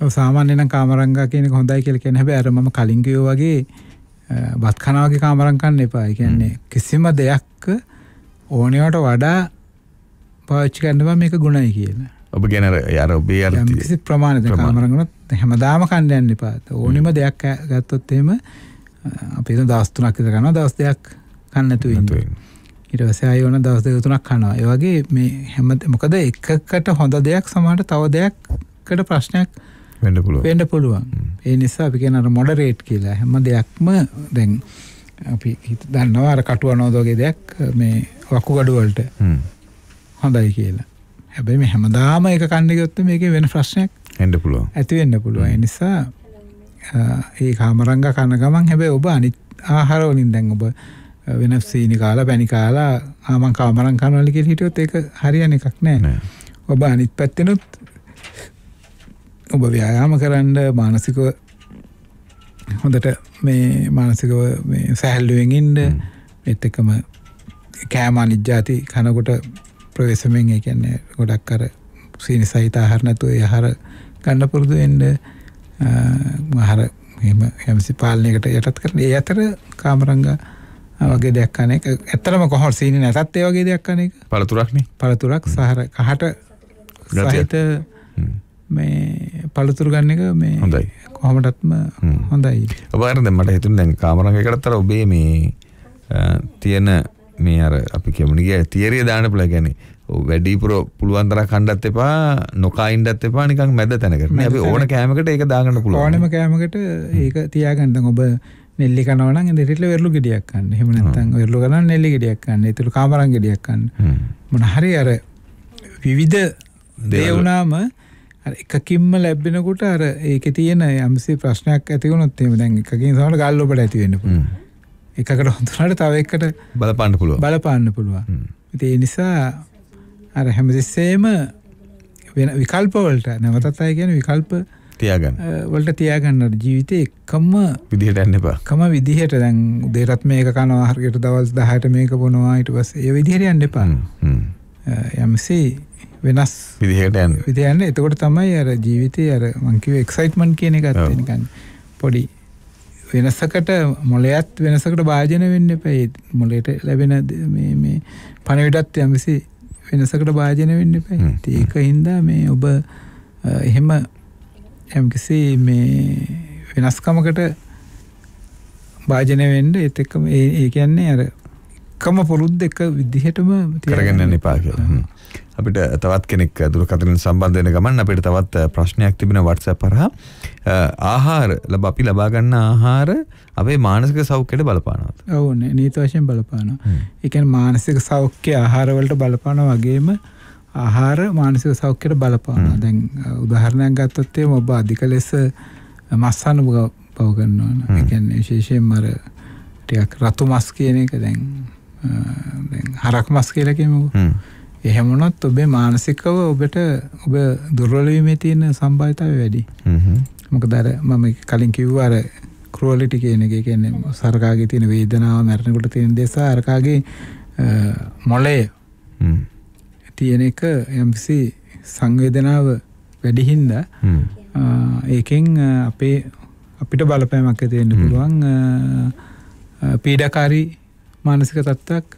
ඔව් සාමාන්‍ය නම් කාමරංග කියන එක හොඳයි කියලා කියන්නේ. හැබැයි අර මම කලින් කිව්වා වගේ බත් කනවා වගේ කාමරංග කන්න එපා. ඒ කියන්නේ කිසිම දෙයක් ඕනෑවට වඩා පාවිච්චි කරන්න බෑ මේක ගුණයි කියලා. ඔබ ගැන අර ඔබේ අර කිසි ප්‍රමාණයක් කාමරංගුණත් හැමදාම කන්න යන්න එපා. ඕනෙම දෙයක් ගත්තොත් එහෙම අපි හිතන දවස් තුනක් විතර කරනවා, දවස් දෙකක් කන්න නැතුව ඉන්නවා. ඊට පස්සේ ආයෙ ඕන දවස් දෙක තුනක් කනවා. ඒ වගේ මේ හැම මොකද එකකට හොඳ දෙයක් සමහරට තව දෙයක්කට ප්‍රශ්නයක් වෙන්න පුළුවන්. වෙන්න පුළුවන්. ඒ නිසා අපි කියන අර මොඩරේට් කියලා හැම දෙයක්ම දැන් අපි දන්නවා අර කටුවනෝද වගේ දෙයක් මේ වකුගඩු වලට හොඳයි කියලා. හැබැයි මේ හැමදාම එක කන්න ගියොත් මේකේ වෙන ප්‍රශ්නයක් එන්න පුළුවන්. ඇති වෙන්න පුළුවන්. ඒ නිසා ඒ කාමරංග කන ගමන් හැබැයි ඔබ අනිත් ආහාර වලින් දැන් ඔබ වෙන සීනි කාලා, පැණි කාලා ආමන් කාමරංග කනවල කියලා හිටියොත් ඒක හරියන එකක් නෑ. ඔබ අනිත් පැත්තෙනුත් ඔබ ව්‍යායාම කරන්න, මානසිකව හොඳට මේ මානසිකව මේ සැහැල්ලුවෙන් ඉන්න, ඒත් එක්කම කෑම අනිත් જાති කනකොට ප්‍රවේශමෙන් ඒ කියන්නේ ගොඩක් අර සීනි සහිත ආහාර නැතුව ඒ ආහාර ගන්න පුරුදු වෙන්න. ආහාර එහෙම යම්සි පාලනයකට යටත් කරන. ඒ අතර කාමරංග වගේ දෙයක් කරන එක. ඇත්තටම කොහොම සීනි නැසත් ඒ වගේ දෙයක් කරන එක. පළතුරක් නේ. පළතුරක් සහර කහට සහිත මේ පළතුරු ගන්න එක මේ හොඳයි. කොහොමදත්ම හොඳයි. ඔබ අර දැන් මට හිතුනේ දැන් කාමරංගයකටතර ඔබේ මේ තියෙන මේ අර අපි කියමුනේ ගියා තියරිය දාන්න පුළුවන් يعني වැඩි පුළුවන් තරම් කණ්ඩත් එපා නොකා ඉන්නත් එපා නිකන් මැද තැනකට නේ අපි ඕන කෑමකට ඒක දාගන්න පුළුවන් ඕනම කෑමකට ඒක තියාගන්න දැන් ඔබ නෙල්ලි කනවා නම් ඉතින් වෙරළු ගෙඩියක් ගන්න එහෙම නැත්නම් වෙරළු ගන්න නෙල්ලි ගෙඩියක් ගන්න ඒතුළු කාමරම් ගෙඩියක් ගන්න මොන හරි අර විවිධ දේ වුණාම අර එකකින්ම ලැබෙනකොට අර ඒකේ තියෙන යම්සි ප්‍රශ්නයක් ඇති වුණොත් එහෙම දැන් එකකින් සමහර ගාල් ඔබට ඇති වෙන්න පුළුවන් එකකට හඳුනාලා තව එකකට බලපාන්න පුළුවන් බලපාන්න පුළුවන් ඉතින් ඒ නිසා අර හැමදෙස්සෙම වෙන විකල්ප වලට නැවතත් අය කියන්නේ විකල්ප තියාගන්න. වලට තියාගන්න ජීවිතේ එකම විදිහට යන්න එපා. එකම විදිහට දැන් උදේටත් මේක කනවා හරියට දවස් දහයට මේක බොනවා ඊට පස්සේ ඒ විදිහට යන්න එපා. හ්ම්. යම්සේ වෙනස් විදිහකට යන්න. විදිහ යන්න. එතකොට තමයි අර ජීවිතේ අර මං කිව්වේ එක්සයිට්මන්ට් කියන එකත් එන්නේ නිකන් පොඩි වෙනසකට මොලේත් වෙනසකට භාජන වෙන්න එපා. මොලේට ලැබෙන මේ මේ පණවිඩත් යම්සේ වෙනසකට භාජන වෙන්න එපා. ඒක හින්දා මේ ඔබ එහෙම එම්කසේ මේ වෙනස්කමකට භාජන වෙන්න ඒත් එක්ක ඒ කියන්නේ අර එකම පුරුද්ද එක විදිහටම කරගෙන යන්න එපා කියලා. අපිට තවත් කෙනෙක් දුරකථනින් සම්බන්ධ වෙන ගමන් අපිට තවත් ප්‍රශ්නයක් තිබෙනවා WhatsApp හරහා. ආහාර ලබා අපි ලබා ගන්න ආහාර අපේ මානසික සෞඛ්‍යයට බලපානවාද? ඔව් නේ නීත වශයෙන් බලපානවා. ඒ කියන්නේ මානසික සෞඛ්‍ය ආහාර වලට බලපානවා වගේම ආහාර මානසික සෞඛ්‍යයට බලපානවා. දැන් උදාහරණයක් ගත්තොත් එම ඔබ අධික ලෙස මස් අනුභව කරනවා. ඒ කියන්නේ විශේෂයෙන්ම අර ටිකක් රතු මස් කියන එක දැන් දැන් හරක් මස් කියලා කියමුකෝ. එහෙම වුණොත් ඔබේ මානසිකව ඔබට ඔබ දුර්වල වීමේ තියෙන සම්භාවිතාවය වැඩි. හ්ම්. මොකද අර මම කලින් කිව්වා අර ක්‍රූවලිටි කියන එක. ඒ කියන්නේ සර්කාගේ තියෙන වේදනාව මරණකොට තියෙන දේ සහ අර්කාගේ මොළයේ හ්ම් තියෙන එක යම්සි සංවේදනාව වැඩි හින්දා ඒකෙන් අපේ අපිට බලපෑමක් ඇති වෙන්න පුළුවන් පීඩාකාරී මානසික තත්ත්වයක්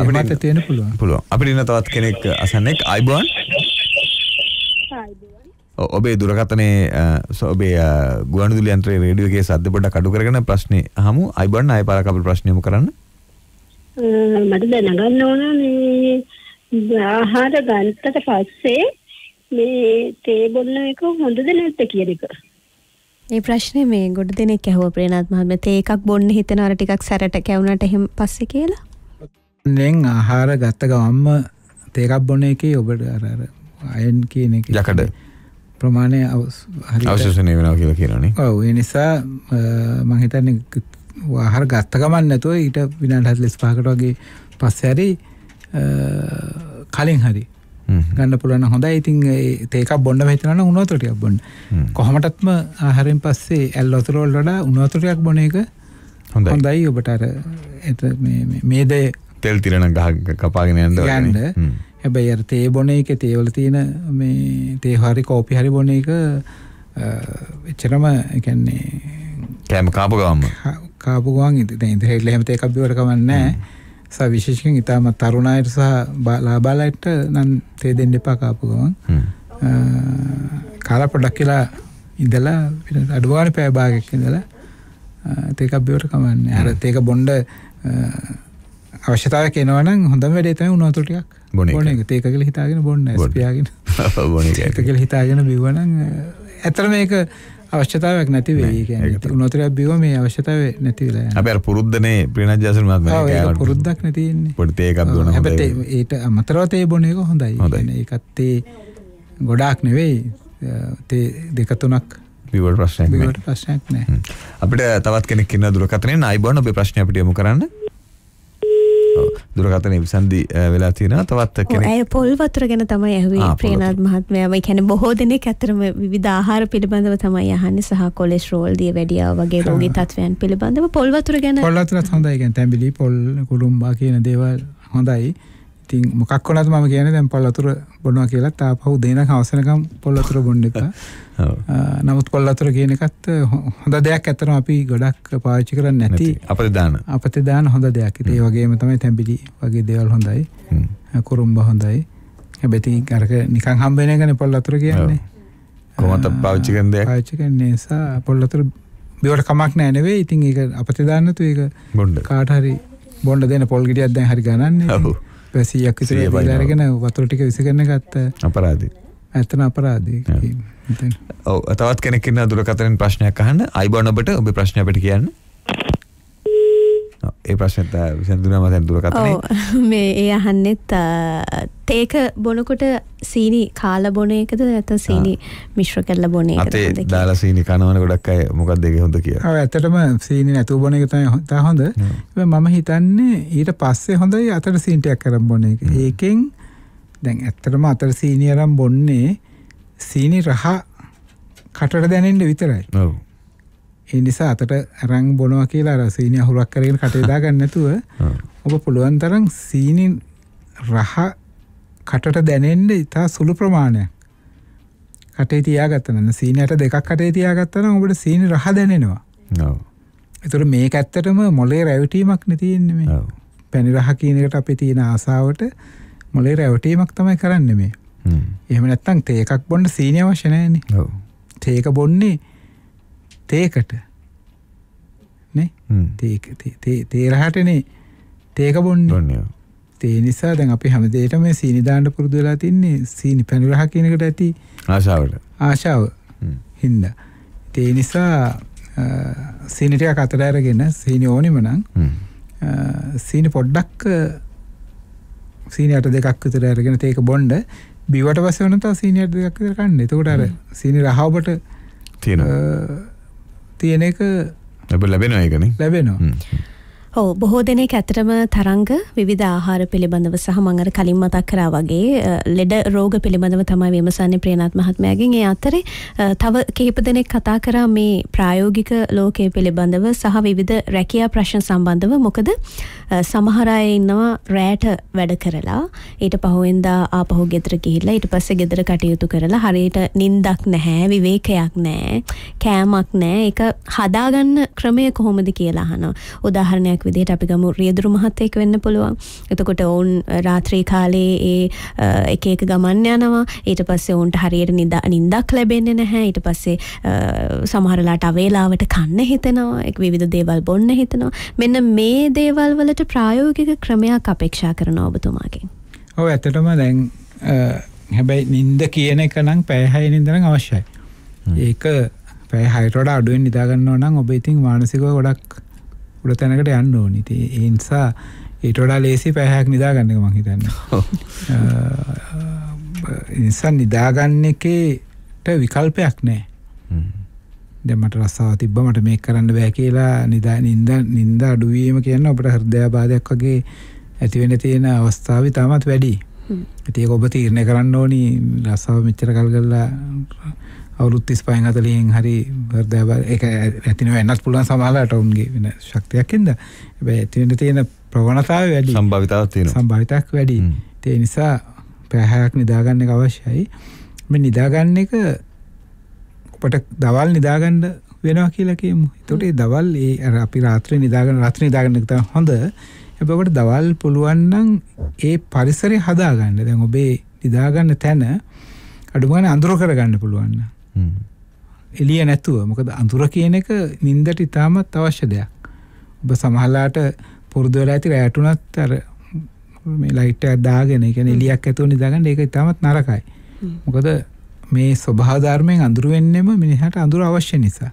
අපිට තියෙන පුළුවන් පුළුවන් අපිට ඉන්න තවත් කෙනෙක් අසන්නෙක් අයිබෝන් ඔබේ දුරකථනයේ ඔබේ ගුවන්විදුලි යන්ත්‍රයේ රේඩියෝ එකේ සද්ද පොඩ්ඩක් අඩු කරගෙන ප්‍රශ්නේ අහමු අයිබෝන් ආයෙ පාරක් අපේ ප්‍රශ්නෙම කරන්න මට දැනගන්න ඕන මේ ආහාර ගන්නට පස්සේ මේ තේ බොන්න එක හොඳද නැද්ද කියන එක මේ ප්‍රශ්නේ මේ ගොඩ දෙනෙක් ඇහුවා ප්‍රේණාත් මහත්මයා තේ එකක් බොන්න හිතන අර ටිකක් සැරට කැවුනට එහෙම පස්සේ කියලා දැන් ආහාර ගත්ත ගමන්ම තේ එකක් බොන එකේ ඔබට අර අර අයන් කියන එක යකඩ ප්‍රමාණය හරියට අවශෝෂණය වෙනවා කියලා කියනවනේ. ඔව් ඒ නිසා මම හිතන්නේ ආහාර ගත්ත ගමන් නැතුව ඊට විනාඩි හතළිස් පහකට වගේ පස්සේ හරි කලින් හරි ගන්න පුළුවන් නම් හොඳයි. ඉතින් ඒ තේ එකක් බොන්න හිතනවා නම් උණු වතුර ටිකක් බොන්න. කොහොමඩත්ම ආහාරයෙන් පස්සේ ඇල් වතුර වලට වඩා උණු වතුර ටිකක් බොන එක හොඳයි. හොඳයි ඔබට අර මේ මේ දේ තෙල් තිරණ ගහ කපාගෙන යනවා යන්න හැබැයි අර තේ බොන එකේ තේ වල තියෙන මේ තේ හරි කෝපි හරි බොන එක එච්චරම ඒ කියන්නේ කෑම කාපු ගමන් කාපු ගමන් ඉතින් ඉතින් එහෙම තේ එකක් බිවර කමන්නේ නැහැ සහ විශේෂයෙන් ඊටම තරුණ අයට සහ ලාබාලයට නම් තේ දෙන්න එපා කාපු ගමන් කාලා පොඩ්ඩක් කියලා ඉඳලා අඩු ගානේ පැය භාගයක් ඉඳලා තේ එකක් බිවර කමන්නේ අර තේක බොණ්ඩ අවශ්‍යතාවයක් එනවා නම් හොඳම වැඩේ තමයි උණු වතුර ටිකක් බොන එක. තේක කියලා හිතාගෙන බොන්න ස්පියාගෙන. බොන එක. තේක කියලා හිතාගෙන බිව්වනම් ඇත්තටම මේක අවශ්‍යතාවයක් නැති වෙයි කියන්නේ. උණු වතුරක් බිව්ව මේ අවශ්‍යතාවය නැති වෙලා යනවා. අපි අර පුරුද්දනේ ප්‍රේණාත් ජයසූරිය මහත්මයා කියනවා. ඔව් පුරුද්දක් නේ තියෙන්නේ. පොඩි තේකක් බොන හොඳයි. හැබැයි ඊට අමතරව තේ බොන එක හොඳයි. කියන්නේ ඒකත් තේ ගොඩාක් නෙවෙයි තේ දෙක තුනක් බිව්වට ප්‍රශ්නයක් නෑ. බිව්වට ප්‍රශ්නයක් නෑ. අපිට තවත් කෙනෙක් ඉන්න දුරකථනයෙන් ආයි බොන ඔබේ ප්‍රශ්නේ අපිට යොමු කරන්න. දුරකථන විසන්දි වෙලා තියෙනවා තවත් කෙනෙක් අය පොල් වතුර ගැන තමයි ඇහුවේ ප්‍රේණාත් මහත්මයා. ඒ කියන්නේ බොහෝ දෙනෙක් අතරම විවිධ ආහාර පිළිබඳව තමයි අහන්නේ සහ කොලෙස්ටරෝල් දිය වැඩියා වගේ රෝගී තත්ත්වයන් පිළිබඳව පොල් වතුර ගැන පොල් වතුරත් හොඳයි. කියන්නේ තැඹිලි පොල් කුළුම්බා කියන දේවල් හොඳයි. ඉතින් මොකක් වුණත් මම කියන්නේ දැන් පොල් වතුර බොනවා කියලා තාපහු දෙනකම් අවසනකම් පොල් වතුර බොන්න එපා. නමුත් පොල් වතුර කියන එකත් හොඳ දෙයක් අතරම අපි ගොඩක් පාවිච්චි කරන්නේ නැති අපතේ දාන අපතේ දාන හොඳ දෙයක්. ඒ වගේම තමයි තැඹිලි වගේ දේවල් හොඳයි. කුරුම්බ හොඳයි. හැබැයි ඉතින් අරක නිකන් හම්බ වෙන එකනේ පොල් වතුර කියන්නේ. කොහොමද පාවිච්චි කරන දෙයක්? පාවිච්චි කරන්නේ සා පොල් වතුර බිවට කමක් නැහැ නෙවෙයි. ඉතින් ඒක අපතේ දාන්න නැතු ඒක කාට හරි බොන්න දෙන පොල් ගෙඩියක් දැන් හරි ගණන්නේ. ඔව්. පැසියක් විතර ඉඳලාගෙන වතුර ටික විසගෙන ගත්ත අපරාධී. ඇත්තන අපරාධී කියන්නේ. ඔව් තවත් කෙනෙක් ඉන්න දුරකථනෙන් ප්‍රශ්නයක් අහන්න. අයිබෝන් ඔබට ඔබේ ප්‍රශ්නය අපිට කියන්න. ඔව් ඒ ප්‍රශ්නත් විසඳුණා මම දැන් දුරකථනේ. ඔව් මේ ඒ අහන්නෙත් තේක බොනකොට සීනි කාලා බොන එකද නැත්නම් සීනි මිශ්‍ර කරලා බොන එකද? අතේ දාලා සීනි කනවන ගොඩක් අය මොකක්ද ඒක හොඳ කියලා. ඔව් ඇත්තටම සීනි නැතුව බොන එක තමයි හොඳ. මම හිතන්නේ ඊට පස්සේ හොඳයි අතට සීනි ටිකක් අරන් බොන එක. ඒකෙන් දැන් ඇත්තටම අතට සීනි අරන් බොන්නේ සීනි රහ කටට දැනෙන්න විතරයි. ඔව්. ඒ නිසා අතට අරන් බොනවා කියලා අර සීනි අහුරක් කරගෙන කටේ දාගන්න නැතුව ඔබ පුළුවන් තරම් සීනි රහ කටට දැනෙන්න ඉතා සුළු ප්‍රමාණයක් කටේ තියාගත්තා නම් සීනියට දෙකක් කටේ තියාගත්තා නම් ඔබට සීනි රහ දැනෙනවා. ඔව්. ඒතර මේක ඇත්තටම මොලේ රැවටීමක් නේ තියෙන්නේ මේ. පැණි රහ කියන එකට අපි තියෙන ආසාවට මොලේ රැවටීමක් තමයි කරන්නේ මේ. හ්ම්. එහෙම නැත්නම් තේ එකක් බොන්න සීනි අවශ්‍ය නැහැ නේ. ඔව්. තේ එක බොන්නේ තේකට නේ තේක තේ තේ රහටනේ තේක බොන්නේ. ඒ නිසා දැන් අපි හැමදේටම මේ සීනි දාන්න පුරුදු වෙලා තින්නේ සීනි පැණි රහ කියන එකට ඇති ආශාවට ආශාව හින්දා. ඒ නිසා සීනි ටික අතට අරගෙන සීනි ඕනෙම නම් සීනි පොඩ්ඩක් සීනි අට දෙකක් විතර අරගෙන තේක බොන්න බිවට පස්සේ වෙන තව සීනි අට දෙකක් විතර කන්න. එතකොට අර සීනි රහ ඔබට තියෙනවා තියෙන එක ලැබෙනවා ඒකනේ ලැබෙනවා. ඔව් බොහෝ දෙනෙක් ඇත්තටම තරංග විවිධ ආහාර පිළිබඳව සහ මම අර කලින් මතක් කරා වගේ ලෙඩ රෝග පිළිබඳව තමයි විමසන්නේ ප්‍රේණාත් මහත්මයාගෙන්. ඒ අතරේ තව කිහිප දෙනෙක් කතා කරා මේ ප්‍රායෝගික ලෝකයේ පිළිබඳව සහ විවිධ රැකියා ප්‍රශ්න සම්බන්ධව. මොකද සමහර අය ඉන්නවා රැට වැඩ කරලා ඊට පහුවෙන්දා ආපහු ගෙදර ගිහිල්ලා ඊට පස්සේ ගෙදර කටයුතු කරලා හරියට නිින්දක් නැහැ විවේකයක් නැහැ කෑමක් නැහැ. ඒක හදාගන්න ක්‍රමය කොහොමද කියලා අහනවා. උදාහරණයක් විදිහට අපි ගමු රියදුරු මහත්තයෙක් වෙන්න පුළුවන්. එතකොට ඔවුන් රාත්‍රී කාලේ ඒ එක එක ගමන් යනවා. ඊට පස්සේ ඔවුන්ට හරියට නිින්දක් ලැබෙන්නේ නැහැ. ඊට පස්සේ සමහරලාට අවේලාවට කන්න හිතෙනවා. ඒක විවිධ දේවල් බොන්න හිතෙනවා. මෙන්න මේ දේවල් වලට ප්‍රායෝගික ක්‍රමයක් අපේක්ෂා කරනවා ඔබතුමාගෙන්. ඔව් ඇත්තටම දැන් හැබැයි නිින්ද කියන එක නම් පැය හය නිින්ද නම් අවශ්‍යයි. ඒක පැය හයට වඩා අඩුවෙන් නිදා ගන්නවා නම් ඔබ ඉතින් මානසිකව ගොඩක් උඩ තැනකට යන්න ඕනි. ඒ නිසා ඊට වඩා ලේසි පැයක් නිදාගන්න එක මම හිතන්නේ. ඉන්සන් නිදාගන්න එකේට විකල්පයක් නැහැ. දැන් මට රස්සාව තිබ්බා මට මේක කරන්න බෑ කියලා නිදා නිින්ද නිින්ද අඩු වීම කියන්නේ අපේ හෘදයාබාධයක් වගේ ඇති වෙන්න තියෙන අවස්ථාව ඉතාමත් වැඩි. ඒක ඔබ තීරණය කරන්න ඕනි රස්සාව මෙච්චර කල් ගල්ලා අවුරුදු තිස්පහෙන් හතලිහෙන් හරි වර්ධාබාධ ඒක ඇතිනව වෙනස් පුළුවන් සමහරලාට උන්ගේ වෙන ශක්තියකින්ද. හැබැයි ඇතිවෙන්න තියෙන ප්‍රවණතාවය වැඩි සම්භාවිතාවක් තියෙනවා සම්භාවිතාවක් වැඩි. ඒ නිසා පැයක් නිදාගන්න එක අවශ්‍යයි. මේ නිදාගන්න එක ඔබට දවල් නිදාගන්න වෙනවා කියලා කියමු. එතකොට ඒ දවල් ඒ අර අපි රාත්‍රියේ නිදාගන්න රාත්‍රියේ නිදාගන්න එක තමයි හොඳ. හැබැයි ඔබට දවල් පුළුවන් නම් ඒ පරිසරය හදාගන්න. දැන් ඔබේ නිදාගන්න තැන අඩුම ගානේ අඳුර කරගන්න පුළුවන් නම් එළිය නැතුව. මොකද අඳුර කියන එක නිින්දට ඉතාමත් අවශ්‍ය දෙයක්. ඔබ සමහරලාට පුරුදු වෙලා ඇති රැට උනත් අර මේ ලයිට් එකක් දාගෙන ඒ කියන්නේ එළියක් ඇතුව නිදාගන්න ඒක ඉතාමත් නරකයි. මොකද මේ ස්වභාව ධර්මයෙන් අඳුර වෙන්නෙම මිනිහට අඳුර අවශ්‍ය නිසා.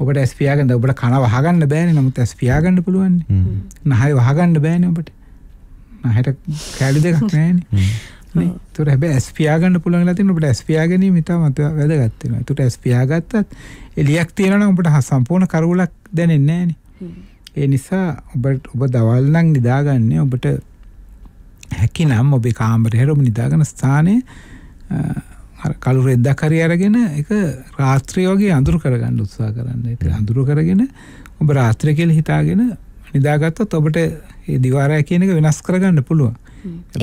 ඔබට ඇස් පියාගෙන ඔබට කන වහගන්න බෑනේ. නමුත් ඇස් පියාගන්න පුළුවන් නේ. නහය වහගන්න බෑනේ ඔබට. නහයට කැලි දෙකක් නැහැනේ. ඒතර හැබැයි ඇස් පියාගන්න පුළුවන් වෙලා තියෙන ඔබට ඇස් පියාගැනීම ඉතාමත් වැදගත් වෙනවා. ඒතර ඇස් පියාගත්තත් එළියක් තියෙනවා නම් ඔබට සම්පූර්ණ කරවලක් දැනෙන්නේ නැහැ නේ. ඒ නිසා ඔබට ඔබ දවල් නම් නිදාගන්නේ ඔබට හැකිනම් ඔබේ කාමරේ හැර ඔබ නිදාගන ස්ථානයේ අර කළු රෙද්දක් හරි අරගෙන ඒක රාත්‍රිය වගේ අඳුර කරගන්න උත්සාහ කරන්න. ඒක අඳුර කරගෙන ඔබ රාත්‍රිය කියලා හිතාගෙන නිදාගත්තොත් ඔබට මේ දිවාරය කියන එක වෙනස් කරගන්න පුළුවන්.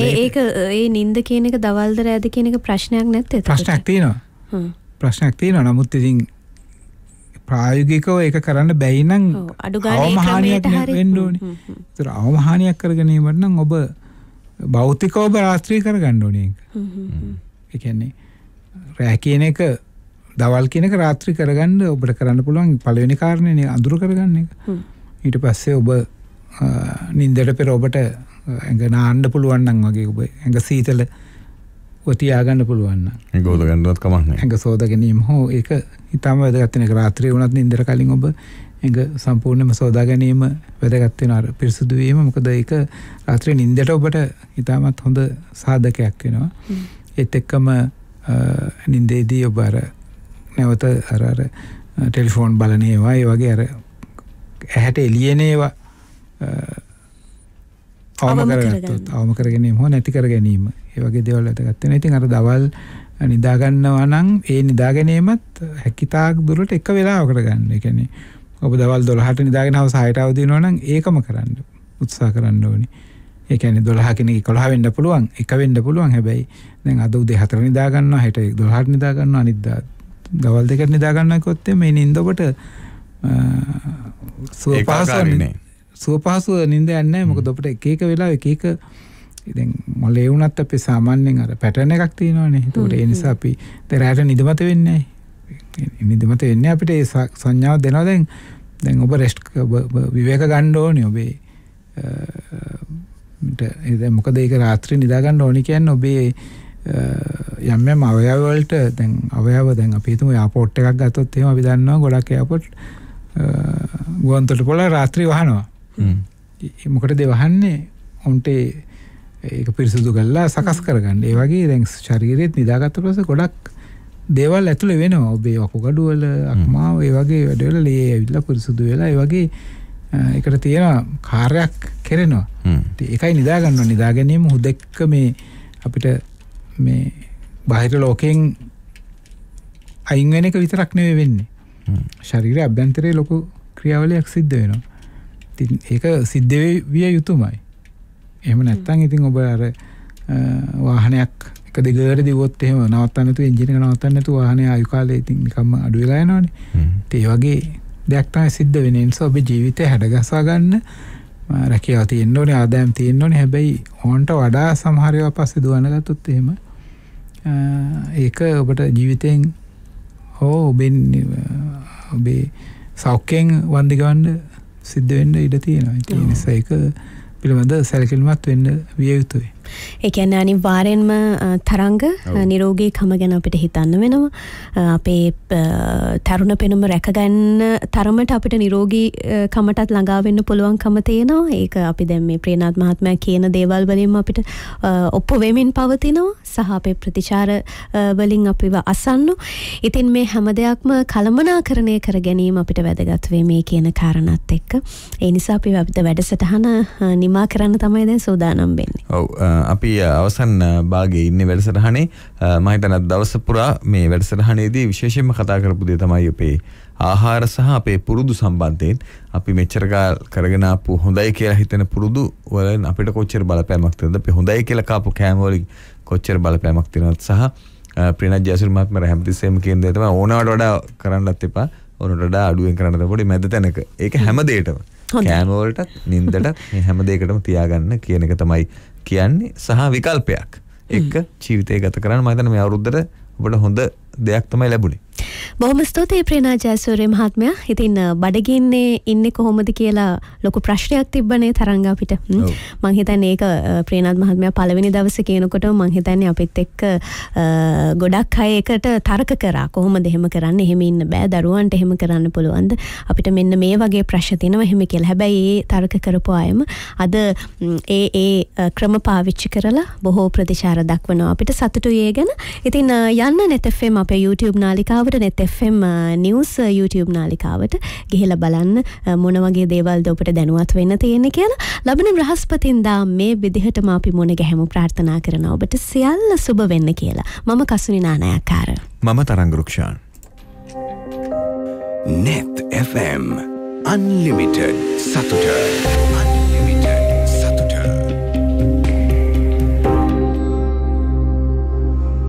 ඒ ඒක ඒ නිින්ද කියන එක දවල්ද රැද කියන එක ප්‍රශ්නයක් නැත්තේ. ප්‍රශ්නයක් තියෙනවා. හ්ම්. ප්‍රශ්නයක් තියෙනවා. නමුත් ඉතින් ප්‍රායෝගිකව ඒක කරන්න බැයි නම් අඩු ගානේ ක්‍රමයට හරි වෙන්න ඕනේ. ඒතර අවමහානියක් කරගෙන ඉවර නම් ඔබ භෞතිකව ඔබ රාත්‍රී කරගන්න ඕනේ ඒක. හ්ම්. ඒ කියන්නේ රැ කියන එක දවල් කියන එක රාත්‍රී කරගන්න ඔබට කරන්න පුළුවන් පළවෙනි කාරණේනේ අඳුර කරගන්න එක. හ්ම්. ඊට පස්සේ ඔබ නිින්දට පෙර ඔබට ඇඟ නාන්න පුළුවන් නම් වගේ ඔබ ඇඟ සීතල තියාගන්න පුළුවන් නම් ගෝද ගන්නවත් කමක් නැහැ. ඇඟ සෝද ගැනීම හෝ ඒක ඊටම වැදගත් වෙන එක රාත්‍රියේ වුණත් නින්දර කලින් ඔබ ඇඟ සම්පූර්ණයෙන්ම සෝදා ගැනීම වැදගත් වෙනවා. අර පිරිසුදු වීම මොකද ඒක රාත්‍රියේ නින්දට ඔබට ඊටමත් හොඳ සාධකයක් වෙනවා. ඒත් එක්කම නින්දේදී ඔබ අර නැවත අර අර ටෙලිෆෝන් බලන ඒවා ඒ වගේ අර ඇහැට එළියන ඒවා අවම කරගත්තොත් අවම කර ගැනීම හෝ නැති කර ගැනීම ඒ වගේ දේවල් වැදගත් වෙනවා. ඉතින් අර දවල් නිදා ගන්නවා නම් ඒ නිදා ගැනීමත් හැකිතාක් දුරට එක වෙලාවකට ගන්න. ඒ කියන්නේ ඔබ දවල් දොළහට නිදාගෙන හවස හයට අවදි වෙනවා නම් ඒකම කරන්න උත්සාහ කරන්න ඕනේ. ඒ කියන්නේ දොළහ කෙනෙක් එකොළහ වෙන්න පුළුවන්, එක වෙන්න පුළුවන්. හැබැයි දැන් අද උදේ හතර නිදා ගන්නවා, හෙට දොළහට නිදා ගන්නවා, අනිද්දා දවල් දෙකට නිදා ගන්නවා කිව්වොත් මේ නින්ද ඔබට සුවපහසු නේ. සුවපහසු නින්ද යන්නේ නැහැ. මොකද ඔබට එක එක වෙලාව එක එක දැන් මොලේ වුණත් අපි සාමාන්‍යයෙන් අර පැටර්න් එකක් තියෙනවානේ. ඒකට ඒ නිසා අපි දරාට නිදමත වෙන්නේ නැහැ. නිදමත වෙන්නේ අපිට ඒ සංඥාව දෙනවා. දැන් දැන් ඔබ රෙස්ට් විවේක ගන්න ඕනේ. ඔබේ ඒ මොකද ඒක රාත්‍රියේ නිදා ගන්න ඕනේ කියන්නේ ඔබේ යම් යම් අවයව වලට දැන් අවයව දැන් අපි හිතමු එයාපෝට් එකක් ගත්තොත් එහෙම අපි දන්නවා ගොඩක් එයාපෝට් ගුවන්තොට පොළ රාත්‍රියේ වහනවා. මොකටද වහන්නේ? උන්ට ඒක පිරිසුදු කරලා සකස් කරගන්න. ඒ වගේ දැන් ශරීරෙත් නිදාගත්ත පස්සේ ගොඩක් දේවල් ඇතුලේ වෙනවා. ඔබේ වකුගඩු වල අක්මාව ඒ වගේ වැඩවල ලේ ඇවිල්ලා පිරිසුදු වෙලා ඒ වගේ ඒකට තියෙන කාර්යයක් කරනවා. ඉතින් ඒකයි නිදා ගන්නවා. නිදා ගැනීම හුදෙක්ක මේ අපිට මේ බාහිර ලෝකයෙන් අයින් වෙන එක විතරක් නෙවෙයි වෙන්නේ. ශරීරයේ අභ්‍යන්තරයේ ලොකු ක්‍රියාවලියක් සිද්ධ වෙනවා. ඉතින් ඒක සිද්ධ වෙවිය යුතුමයි. එහෙම නැත්නම් ඉතින් ඔබ අර වාහනයක් එක දිගට දිවුවොත් එහෙම නවත්තන්න නැතුව එන්ජින් එක නවත්තන්න නැතුව වාහනේ ආයු කාලේ ඉතින් නිකම්ම අඩු වෙලා යනවනේ. ඉතින් ඒ වගේ දෙයක් තමයි සිද්ධ වෙන්නේ. ඒ නිසා ඔබේ ජීවිතය හැඩගස්වා ගන්න රැකියාව තියෙන්න ඕනේ, ආදායම් තියෙන්න ඕනේ. හැබැයි ඕන්ට වඩා සමහර ඒවා පස්සේ දුවන ගත්තොත් එහෙම ඒක ඔබට ජීවිතෙන් ඕ ඔබේ ඔබේ සෞඛ්‍යයෙන් වන්දි ගවන්න සිද්ධ වෙන්න ඉඩ තියෙනවා. ඒ නිසා ඒක පිළිබඳ සැලකිලිමත් වෙන්න විය යුතුයි. ඒ කියන්නේ අනිවාර්යෙන්ම තරංග නිරෝගීකම ගැන අපිට හිතන්න වෙනවා. අපේ තරුණ පෙනුම රැකගන්න තරමට අපිට නිරෝගීකමටත් ළඟා වෙන්න පුළුවන්කම තියෙනවා. ඒක අපි දැන් මේ ප්‍රේණාත් මහත්මයා කියන දේවල් වලින් අපිට ඔප්පු වෙමින් පවතිනවා. සහ අපේ ප්‍රතිචාර වලින් අපිව අසන්නු. ඉතින් මේ හැම දෙයක්ම කළමනාකරණය කර ගැනීම අපිට වැදගත් වෙයි මේ කියන කාරණාත් එක්ක. ඒ නිසා අපි අපිට වැඩසටහන නිමා කරන්න තමයි දැන් සූදානම් වෙන්නේ. ඔව්. අපි අවසන් භාගයේ ඉන්නේ වැඩසටහනේ. මම හිතන දවස පුරා මේ වැඩසටහනේදී විශේෂයෙන්ම කතා කරපු දේ තමයි අපේ ආහාර සහ අපේ පුරුදු සම්බන්ධයෙන් අපි මෙච්චර කාල කරගෙන ආපු හොඳයි කියලා හිතෙන පුරුදු වලින් අපිට කොච්චර බලපෑමක් තියෙනවද? අපි හොඳයි කියලා කාපු කෑම වලින් කොච්චර බලපෑමක් තියෙනවද? සහ ප්‍රේණාත් ජයසූරිය මහත්මයා හැමතිස්සෙම කියන දේ තමයි ඕනවට වඩා කරන්නත් එපා. ඕනවට වඩා අඩුවෙන් කරන්න පොඩි මැද තැනක. ඒක හැම දෙයකටම කෑම වලටත් නිින්දටත් හැම දෙයකටම තියාගන්න කියන එක තමයි කියන්නේ. සහ විකල්පයක් එක්ක ජීවිතය ගත කරන්න මම හිතන්නේ මේ අවුරුද්දට ඔබට හොඳ දෙයක් තමයි ලැබුණේ. බොහොම ස්තුතියි ප්‍රේණාත් ජයසූරිය මහත්මයා. ඉතින් බඩගින්නේ ඉන්නේ කොහොමද කියලා ලොකු ප්‍රශ්නයක් තිබ්බනේ තරංග අපිට. මම හිතන්නේ ඒක ප්‍රේණාත් මහත්මයා පළවෙනි දවසේ කියනකොට මම හිතන්නේ අපිත් එක්ක ගොඩක් අය එකට තර්ක කරා. කොහොමද එහෙම කරන්නේ? එහෙම ඉන්න බෑ. දරුවන්ට එහෙම කරන්න පුළුවන්ද? අපිට මෙන්න මේ වගේ ප්‍රශ්න තියෙනවා එහෙම කියලා. හැබැයි ඒ තර්ක කරපු අයම අද ඒ ඒ ක්‍රම පාවිච්චි කරලා බොහෝ ප්‍රතිචාර දක්වනවා. අපිට සතුටුයි ඒ ගැන. ඉතින් යන්න net F M අපේ YouTube නාලිකාවට net F M News YouTube නාලිකාවට ගිහිලා බලන්න මොන වගේ දේවල්ද ඔබට දැනුවත් වෙන්න තියෙන්නේ කියලා. ලබන බ්‍රහස්පතින්දා මේ විදිහටම අපි මොන ගැහමු ප්‍රාර්ථනා කරනවා ඔබට සියල්ල සුබ වෙන්න කියලා. මම කසුනි නානායක්කාර. මම තරංග රුක්ෂාන්. Net F M Unlimited Saturday.